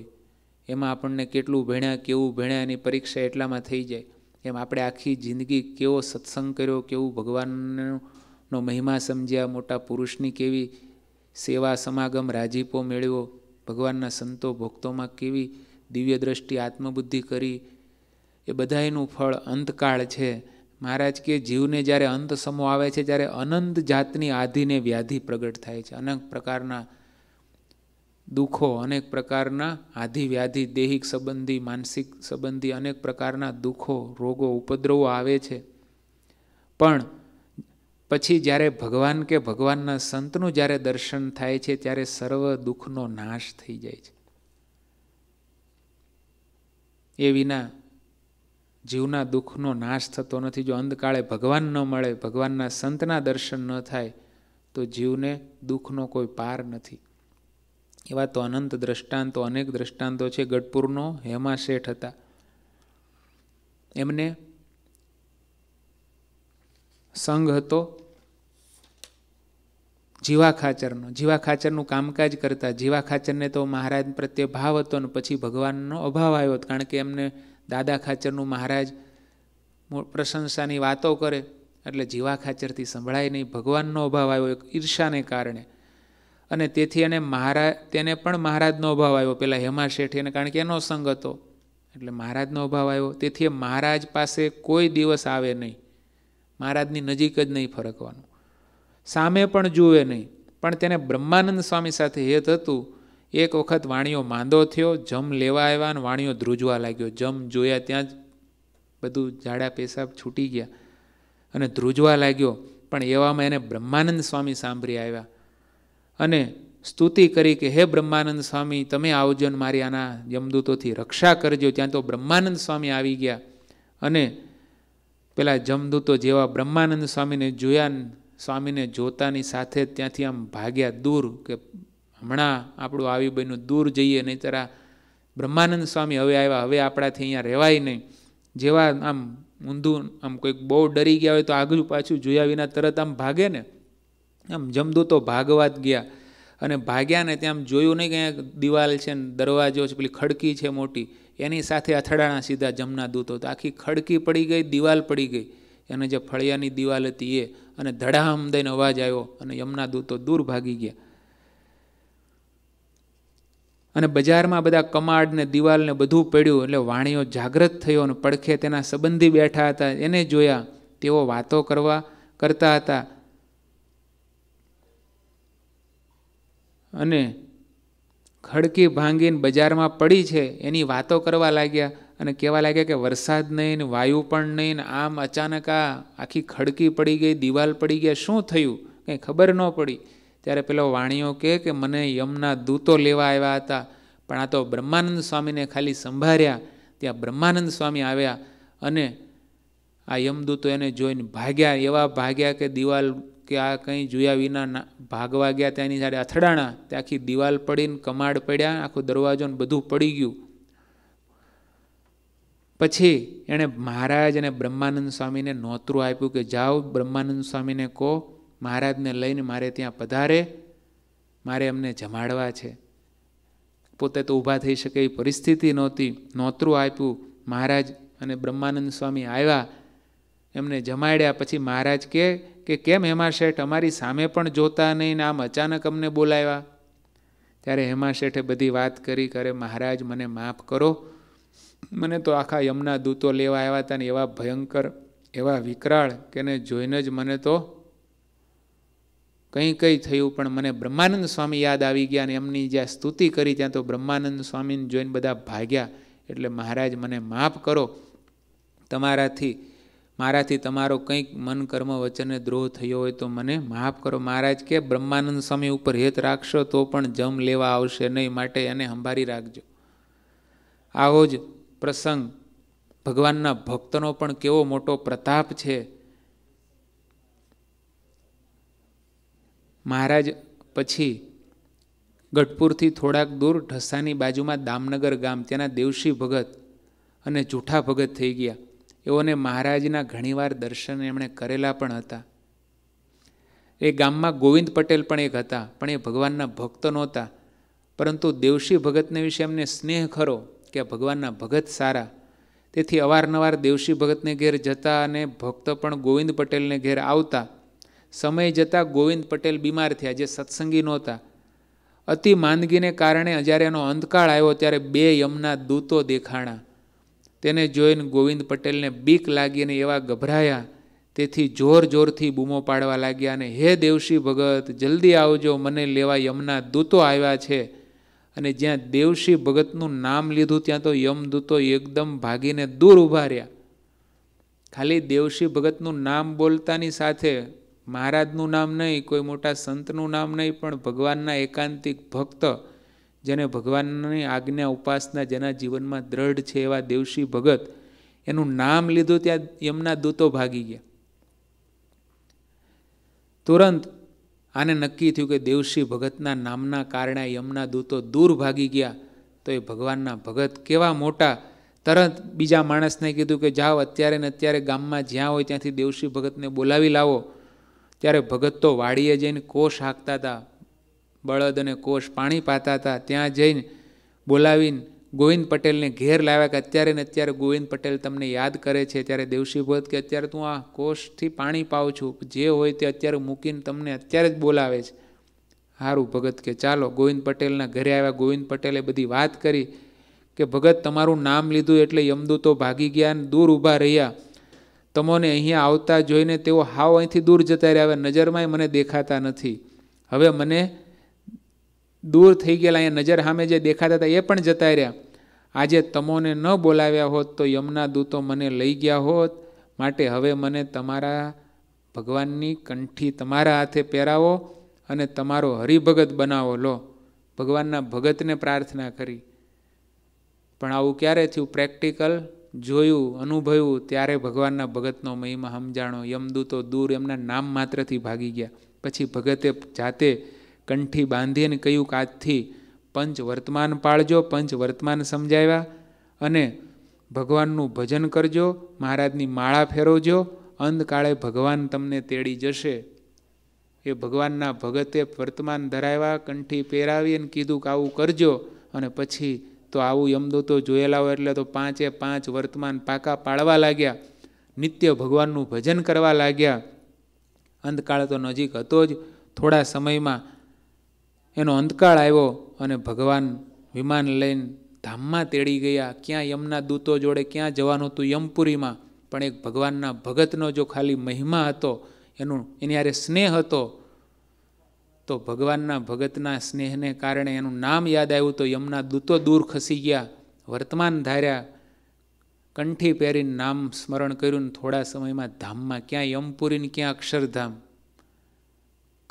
એમાં આપણને કેટલું ભણ્યા, કેવું ભણ્યા એની પરીક્ષા એટલામાં થઈ જાય। એમ આપણે આખી જિંદગી કેવો સત્સંગ કર્યો, કેવું ભગવાનનો મહિમા સમજ્યા, મોટા પુરુષની કેવી સેવા સમાગમ રાજીપો મેળવ્યો, ભગવાનના સંતો ભક્તોમાં કેવી દિવ્ય દ્રષ્ટિ આત્મબુદ્ધિ કરી, એ બધાયનું ફળ અંતકાળ છે। મહારાજ કે જીવને જ્યારે અંત સમો આવે છે ત્યારે અનંત જાતની આધિને વ્યાધિ પ્રગટ થાય છે। અનેક પ્રકારના દુઃખો, અનેક પ્રકારના આધિ વ્યાધિ, દૈહિક સંબંધી, માનસિક સંબંધી અનેક પ્રકારના દુઃખો, રોગો, ઉપદ્રવો આવે છે। પણ પછી જ્યારે ભગવાન કે ભગવાનના સંતનું જ્યારે દર્શન થાય છે ત્યારે સર્વ દુઃખનો નાશ થઈ જાય છે। એ વિના जीवना दुःखनो नाश थतो नथी। जो अंधकाळे भगवान न मळे, भगवानना संतना दर्शन न थाय तो जीवने दुःखनो कोई पार नथी। एवा तो अनंत दृष्टांतो, अनेक दृष्टांतो छे। गढ़पुरनो हेमा शेठ हता, एमने संघ हतो जीवा खाचरनो। जीवा खाचरनुं कामकाज करता जीवा खाचरने तो महाराज प्रत्ये भाव हतो ने पछी भगवाननो अभाव आव्यो, कारण के एमने दादा खाचरनु महाराज प्रशंसानी वातो करे एटले जीवा खाचरथी संभळाय नहीं। भगवाननो अभाव आव्यो एक ईर्ष्याने कारणे, अने तेथी एने महाराज तेने पण महाराजनो अभाव आव्यो। पेला हेमा शेठीने कारण के एनो संग हतो एटले महाराजनो अभाव आव्यो। तेथी महाराज पासे कोई दिवस आवे नहीं, महाराजनी नजीक ज नहीं फरकवानुं, सामे पण जुए नहीं। पण तेने ब्रह्मानंद स्वामी साथे हेत हतुं। एक वखत वाणियो मांदो थयो, जम लेवा आव्या ने वाणियो ધ્રુજવા લાગ્યો। जम જોયા ત્યાં જ બધું ઝાડા પેશાબ છૂટી ગયા અને ધ્રુજવા લાગ્યો। પણ એવામાં એને બ્રહ્માનંદ સ્વામી સાંભળી આવ્યા અને સ્તુતિ કરી કે હે બ્રહ્માનંદ સ્વામી, તમે આવજો ને મારી આના જમદૂતોથી રક્ષા કરજો। ત્યાં તો બ્રહ્માનંદ સ્વામી આવી ગયા અને પેલા જમદૂતો જેવા બ્રહ્માનંદ સ્વામીને જોયા, સ્વામીને જોતાની સાથે ત્યાંથી આમ ભાગ્યા દૂર કે હમણાં આપણું આવી બન્યું, દૂર જઈએ નહીંતર આ બ્રહ્માનંદ સ્વામી હવે આવ્યા, હવે આપણાથી અહીંયા રહેવાય નહીં। જેવા આમ ઊંધું આમ કોઈક બહુ ડરી ગયા હોય તો આગલું પાછું જોયા વિના તરત આમ ભાગે ને, આમ જમદૂતો ભાગવા જ ગયા અને ભાગ્યા ને ત્યાં આમ જોયું નહીં કે અહીંયા દિવાલ છે ને દરવાજો છે, પેલી ખડકી છે મોટી, એની સાથે અથડાણા સીધા જમના દૂતો, તો આખી ખડકી પડી ગઈ, દિવાલ પડી ગઈ, અને જે ફળિયાની દિવાલ હતી એ, અને ધડામ દઈને અવાજ આવ્યો અને યમના દૂતો દૂર ભાગી ગયા। અને બજારમાં બધા કમાડ ને દિવાલ ને બધું પડ્યું એટલે વાણિયો જાગ્રત થયો અને પડખે તેના સંબંધી બેઠા હતા, એને જોયા તેઓ વાતો કરવા કરતા હતા અને ખડકી ભાંગીને બજારમાં પડી છે એની વાતો કરવા લાગ્યા અને કહેવા લાગ્યા કે વરસાદ નહીં ને વાયુ પણ નહીં ને આમ અચાનક આ આખી ખડકી પડી ગઈ, દિવાલ પડી ગયા, શું થયું કંઈ ખબર ન પડી. ત્યારે પેલો વાણિયો કે મને યમના દૂતો લેવા આવ્યા હતા પણ આ તો બ્રહ્માનંદ સ્વામીને ખાલી સંભાળ્યા. ત્યાં બ્રહ્માનંદ સ્વામી આવ્યા અને આ યમદૂતો એને જોઈને ભાગ્યા, એવા ભાગ્યા કે દિવાલ કે આ કંઈ જોયા વિના ભાગવા ગયા. ત્યાંની જ્યારે અથડાણા ત્યાં આખી દિવાલ પડીને કમાડ પડ્યા, આખો દરવાજો ને બધું પડી ગયું. પછી એણે મહારાજ અને બ્રહ્માનંદ સ્વામીને નોતરું આપ્યું કે જાઓ બ્રહ્માનંદ સ્વામીને કહો મહારાજને લઈને મારે ત્યાં પધારે, મારે એમને જમાડવા છે. પોતે તો ઊભા થઈ શકે એવી પરિસ્થિતિ નહોતી. નોતરું આપ્યું, મહારાજ અને બ્રહ્માનંદ સ્વામી આવ્યા, એમને જમાડ્યા. પછી મહારાજ કે કેમ હેમા શેઠ અમારી સામે પણ જોતા નહીં ને આમ અચાનક અમને બોલાવ્યા. ત્યારે હેમા શેઠે બધી વાત કરી કરે મહારાજ મને માફ કરો, મને તો આખા યમના દૂતો લેવા આવ્યા હતા ને એવા ભયંકર એવા વિકરાળ કે એને જોઈને જ મને તો કંઈ કંઈ થયું, પણ મને બ્રહ્માનંદ સ્વામી યાદ આવી ગયા અને એમની જ્યાં સ્તુતિ કરી ત્યાં તો બ્રહ્માનંદ સ્વામીને જોઈને બધા ભાગ્યા. એટલે મહારાજ મને માફ કરો, મારાથી તમારો કંઈક મન કર્મ વચનને દ્રોહ થયો હોય તો મને માફ કરો. મહારાજ કે બ્રહ્માનંદ સ્વામી ઉપર હેત રાખશો તો પણ જમ લેવા આવશે નહીં, માટે એને સંભાળી રાખજો. આવો જ પ્રસંગ ભગવાનના ભક્તનો પણ કેવો મોટો પ્રતાપ છે. મહારાજ પછી ગઢપુરથી થોડાક દૂર ઢસાની બાજુમાં દામનગર ગામ, ત્યાંના દેવશી ભગત અને જૂઠા ભગત થઈ ગયા. એઓને મહારાજના ઘણીવાર દર્શન એમણે કરેલા પણ હતા. એ ગામમાં ગોવિંદ પટેલ પણ એક હતા, પણ એ ભગવાનના ભક્ત નહોતા, પરંતુ દેવશી ભગતને વિશે એમને સ્નેહ ખરો કે ભગવાનના ભગત સારા. તેથી અવારનવાર દેવશી ભગતને ઘેર જતા અને ભક્ત પણ ગોવિંદ પટેલને ઘેર આવતા. સમય જતાં ગોવિંદ પટેલ બીમાર થયા, જે સત્સંગી નહોતા. અતિ માંદગીને કારણે જ્યારે એનો અંતકાળ આવ્યો ત્યારે બે યમના દૂતો દેખાણા. તેને જોઈને ગોવિંદ પટેલને બીક લાગી અને એવા ગભરાયા, તેથી જોર જોરથી બૂમો પાડવા લાગ્યા અને હે દેવશી ભગત જલ્દી આવજો, મને લેવા યમના દૂતો આવ્યા છે. અને જ્યાં દેવશી ભગતનું નામ લીધું ત્યાં તો યમદૂતો એકદમ ભાગીને દૂર ઊભા રહ્યા. ખાલી દેવશી ભગતનું નામ બોલતાની સાથે મહારાજનું નામ નહીં, કોઈ મોટા સંતનું નામ નહીં, પણ ભગવાનના એકાંતિક ભક્ત, જેને ભગવાનની આજ્ઞા ઉપાસના જેના જીવનમાં દ્રઢ છે એવા દેવશી ભગત, એનું નામ લીધું ત્યાં યમના દૂતો ભાગી ગયા. તુરંત આને નક્કી થયું કે દેવશી ભગતના નામના કારણે યમના દૂતો દૂર ભાગી ગયા. તો એ ભગવાનના ભગત કેવા મોટા, તરત બીજા માણસને કીધું કે જાઓ અત્યારે ને અત્યારે ગામમાં જ્યાં હોય ત્યાંથી દેવશી ભગતને બોલાવી લાવો. ત્યારે ભગત તો વાડીએ જઈને કોષ હાંકતા હતા, બળદ અને કોષ પાણી પાતા હતા. ત્યાં જઈને બોલાવીને ગોવિંદ પટેલને ઘેર લાવ્યા કે અત્યારે ને અત્યારે ગોવિંદ પટેલ તમને યાદ કરે છે. ત્યારે દેવશી ભગત કે અત્યારે તું આ કોષથી પાણી પાઉં છું, જે હોય તે અત્યારે મૂકીને તમને અત્યારે જ બોલાવે છે. સારું ભગત કે ચાલો. ગોવિંદ પટેલના ઘરે આવ્યા, ગોવિંદ પટેલે બધી વાત કરી કે ભગત તમારું નામ લીધું એટલે યમદૂતો ભાગી ગયા અને દૂર ઊભા રહ્યા. તમોને અહીંયા આવતા જોઈને તેઓ હાવ અહીંથી દૂર જતા રહ્યા, હવે નજરમાંય મને દેખાતા નથી, હવે મને દૂર થઈ ગયેલા અહીંયા નજર સામે જે દેખાતા હતા એ પણ જતા રહ્યા. આજે તમોને ન બોલાવ્યા હોત તો યમના દૂતો મને લઈ ગયા હોત, માટે હવે મને તમારા ભગવાનની કંઠી તમારા હાથે પહેરાવો અને તમારો હરિભગત બનાવો. લો ભગવાનના ભગતને પ્રાર્થના કરી. પણ આવું ક્યારે થયું? પ્રેક્ટિકલ જોયું, અનુભવ્યું, ત્યારે ભગવાનના ભગતનો મહિમા સમજાણો. યમદૂતો દૂર એમના નામ માત્રથી ભાગી ગયા. પછી ભગતે જાતે કંઠી બાંધીને કહ્યું કે આજથી પંચ વર્તમાન પાળજો. પંચ વર્તમાન સમજાવ્યા અને ભગવાનનું ભજન કરજો, મહારાજની માળા ફેરવજો, અંતકાળે ભગવાન તમને તેડી જશે. એ ભગવાનના ભગતે વર્તમાન ધરાવ્યા, કંઠી પહેરાવી અને કીધું કે આવું કરજો. અને પછી તો આવું યમદૂતો જોયેલા હોય એટલે તો પાંચે પાંચ વર્તમાન પાકા પાળવા લાગ્યા, નિત્ય ભગવાનનું ભજન કરવા લાગ્યા. અંતકાળ તો નજીક હતો જ, થોડા સમયમાં એનો અંતકાળ આવ્યો અને ભગવાન વિમાન લઈને ધામમાં તેડી ગયા. ક્યાં યમના દૂતો જોડે, ક્યાં જવાનું હતું? યમપુરીમાં. पण एक भगवानना भगतनो जो खाली महिमा हतो एनु एनी हारे स्नेह हतो तो भगवानना भगतना स्नेहने कारणे एनु नाम याद आव्युं तो यमना दूतो दूर खसी गया वर्तमान धार्या कंठी पहेरी नाम स्मरण कर्युं थोड़ा समय में धाम में क्या यमपुरी ने क्या अक्षरधाम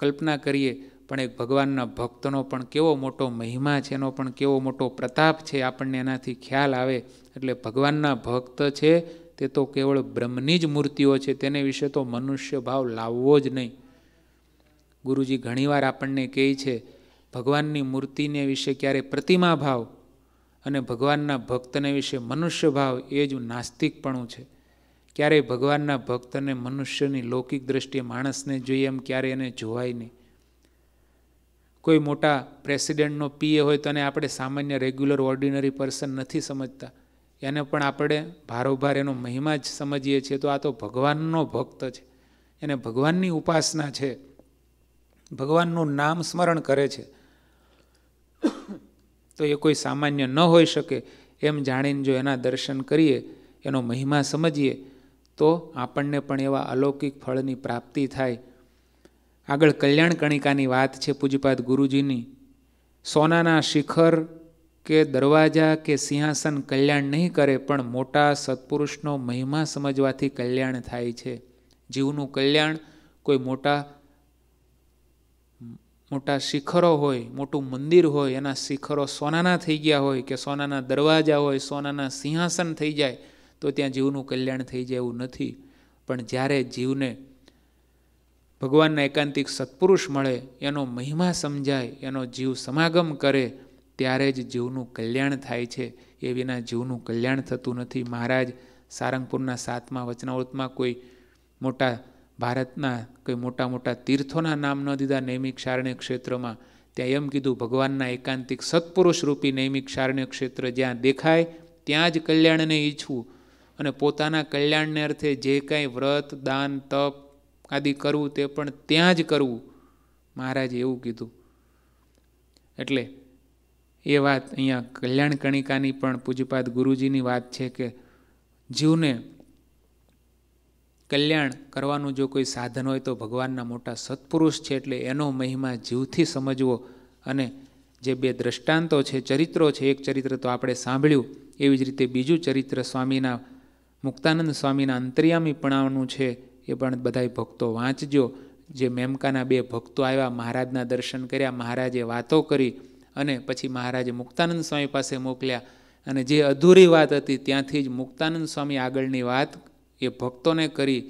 कल्पना करिए पण एक भगवानना भक्तनो पण केवो मोटो महिमा छे एनो पण केवो मोटो प्रताप छे आपणे एनाथी ख्याल आवे एटले भगवानना भक्त छे ते तो केवल ब्रह्मनी ज मूर्तिओ छे तेने विषे तो मनुष्य भाव लाववो ज नहीं। गुरुजी घणीवार आपणे कहे छे भगवाननी मूर्तिने विषे क्यारे प्रतिमा भाव अने भगवानना भक्तने विषे मनुष्य भाव ए ज नास्तिकपणुं छे। क्यारे भगवानना भक्तने मनुष्यनी लौकिक दृष्टिए माणसने जोईए एम क्यारे एने जोवाय नहीं। कोई मोटा प्रेसिडेंट नो पीए होय तो आपणे सामान्य रेग्युलर ऑर्डिनरी पर्सन नहीं समझता एने पण आपणे भारोभार एनो महिमा ज समझीए छे तो आ तो भगवाननो भक्त छे एने भगवाननी उपासना छे भगवाननुं नाम स्मरण करे छे तो ये कोई सामान्य न होई शके एम जाणीने जो एना दर्शन करिए एनो महिमा समझीए तो आपणने पण एवा अलौकिक फळनी प्राप्ति थाय। आगळ कल्याण कणिकानी वात छे पूज्यपाद गुरुजीनी। सोनाना शिखर के दरवाजा के सिंहासन कल्याण नहीं करे पण मोटा सत्पुरुषनो महिमा समझवाथी कल्याण थाय छे। जीवनु कल्याण कोई मोटा मोटा शिखरो होय मोटू मंदिर होय एना शिखरो सोनाना थई गया होय के सोनाना दरवाजा होय सोनाना सिंहासन थई जाय तो त्यां जीवनु कल्याण थई जाय एवुं नथी। पण ज्यारे जीवने भगवानना एकांतिक सत्पुरुष मळे एनो महिमा समझाय एनो जीव समागम करे त्यारे ज जीवनु कल्याण थाय छे ए विना जीवनु कल्याण थतुं नथी। महाराज सारंगपुरना 7मा वचनामृतमां कोई मोटा भारतना कोई मोटा मोटा तीर्थोना नाम न दीधा नैमिक क्षारण्य क्षेत्र में त्यां एम कीधुं भगवानना एकांतिक सत्पुरुष रूपी नैमिक क्षारण्य क्षेत्र ज्यां देखाय त्यां ज कल्याण ने ईच्छवुं अने पोताना कल्याण ने अर्थे जे कांई व्रत दान तप आदि करवुं ते पण त्यां ज करवुं महाराजे एवुं कीधुं। एटले ये बात अहींया कल्याण कणिकानी पण पूज्यपाद गुरुजीनी बात छे के जीवने कल्याण करवानुं जो कोई साधन होय तो भगवानना मोटा सत्पुरुष छे एटले एनो महिमा जीवथी समजवो। अने जे बे दृष्टांतो छे चरित्रो छे एक चरित्र तो आपणे सांभळ्युं एवी ज रीते बीजुं चरित्र स्वामीना मुक्तानंद स्वामीना अंतर्यामीपणानुं छे ए पण बधाय भक्तो वांचजो। जे मेमकाना बे भक्तो आव्या महाराजना दर्शन कर्या महाराजे वातो करी अने पछी महाराजे मुक्तानंद स्वामी पासे मोकल्या अने जे अधूरी वात हती त्यांथी ज मुक्तानंद स्वामी आगळनी वात ए भक्तोने करी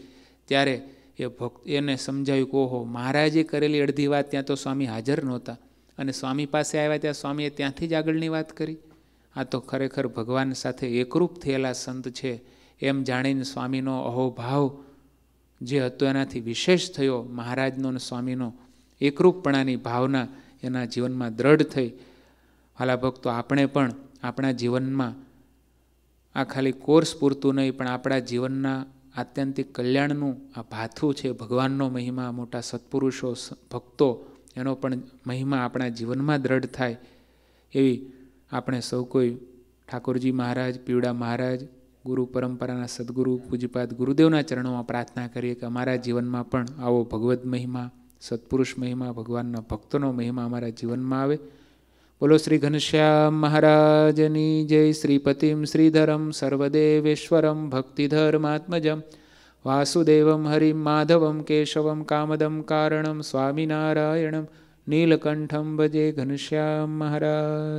त्यारे ए भक्त एने समजाव्युं के ओहो महाराजे करेली अडधी वात त्यां तो स्वामी हाजर नहोता अने स्वामी पासे आव्या त्यां स्वामीए त्यांथी ज आगळनी वात करी। आ तो खरेखर भगवान साथे एकरूप थयेला संत छे एम जाणीने स्वामीनो अहोभाव जे हतो एनाथी विशेष थयो। महाराजनो अने स्वामीनो एकरूपपणानी भावना एना जीवन में दृढ़ थई। वाला भक्तो आपणे पण आपणा जीवन में आ खाली कोर्स पूरतुं नहीं पण आपणा जीवनना आत्यंतिक कल्याणनुं आ भाथुं छे। भगवाननो महिमा मोटा सत्पुरुषो भक्तो एनो पण महिमा आपणा जीवन में दृढ़ थाय एवी आपणे सौ कोई ठाकुरजी महाराज पीवड़ा महाराज गुरु परंपराना सद्गुरु पूज्यपाद गुरुदेवना चरणों में प्रार्थना करिए कि अमारा जीवन में पण आवो भगवद महिमा सत्पुरुष महिमा भगवानना भक्तों महिमा अमरा जीवन में आए। बोलो श्री घनश्याम महाराजनी जय। श्रीपतिम श्रीधरम सर्वदेवेश्वरम भक्तिधर्मात्मजं वासुदेवं हरिं माधवं केशवं कामदं कारणं स्वामीनारायणं नीलकंठं भजे घनश्याम महाराज।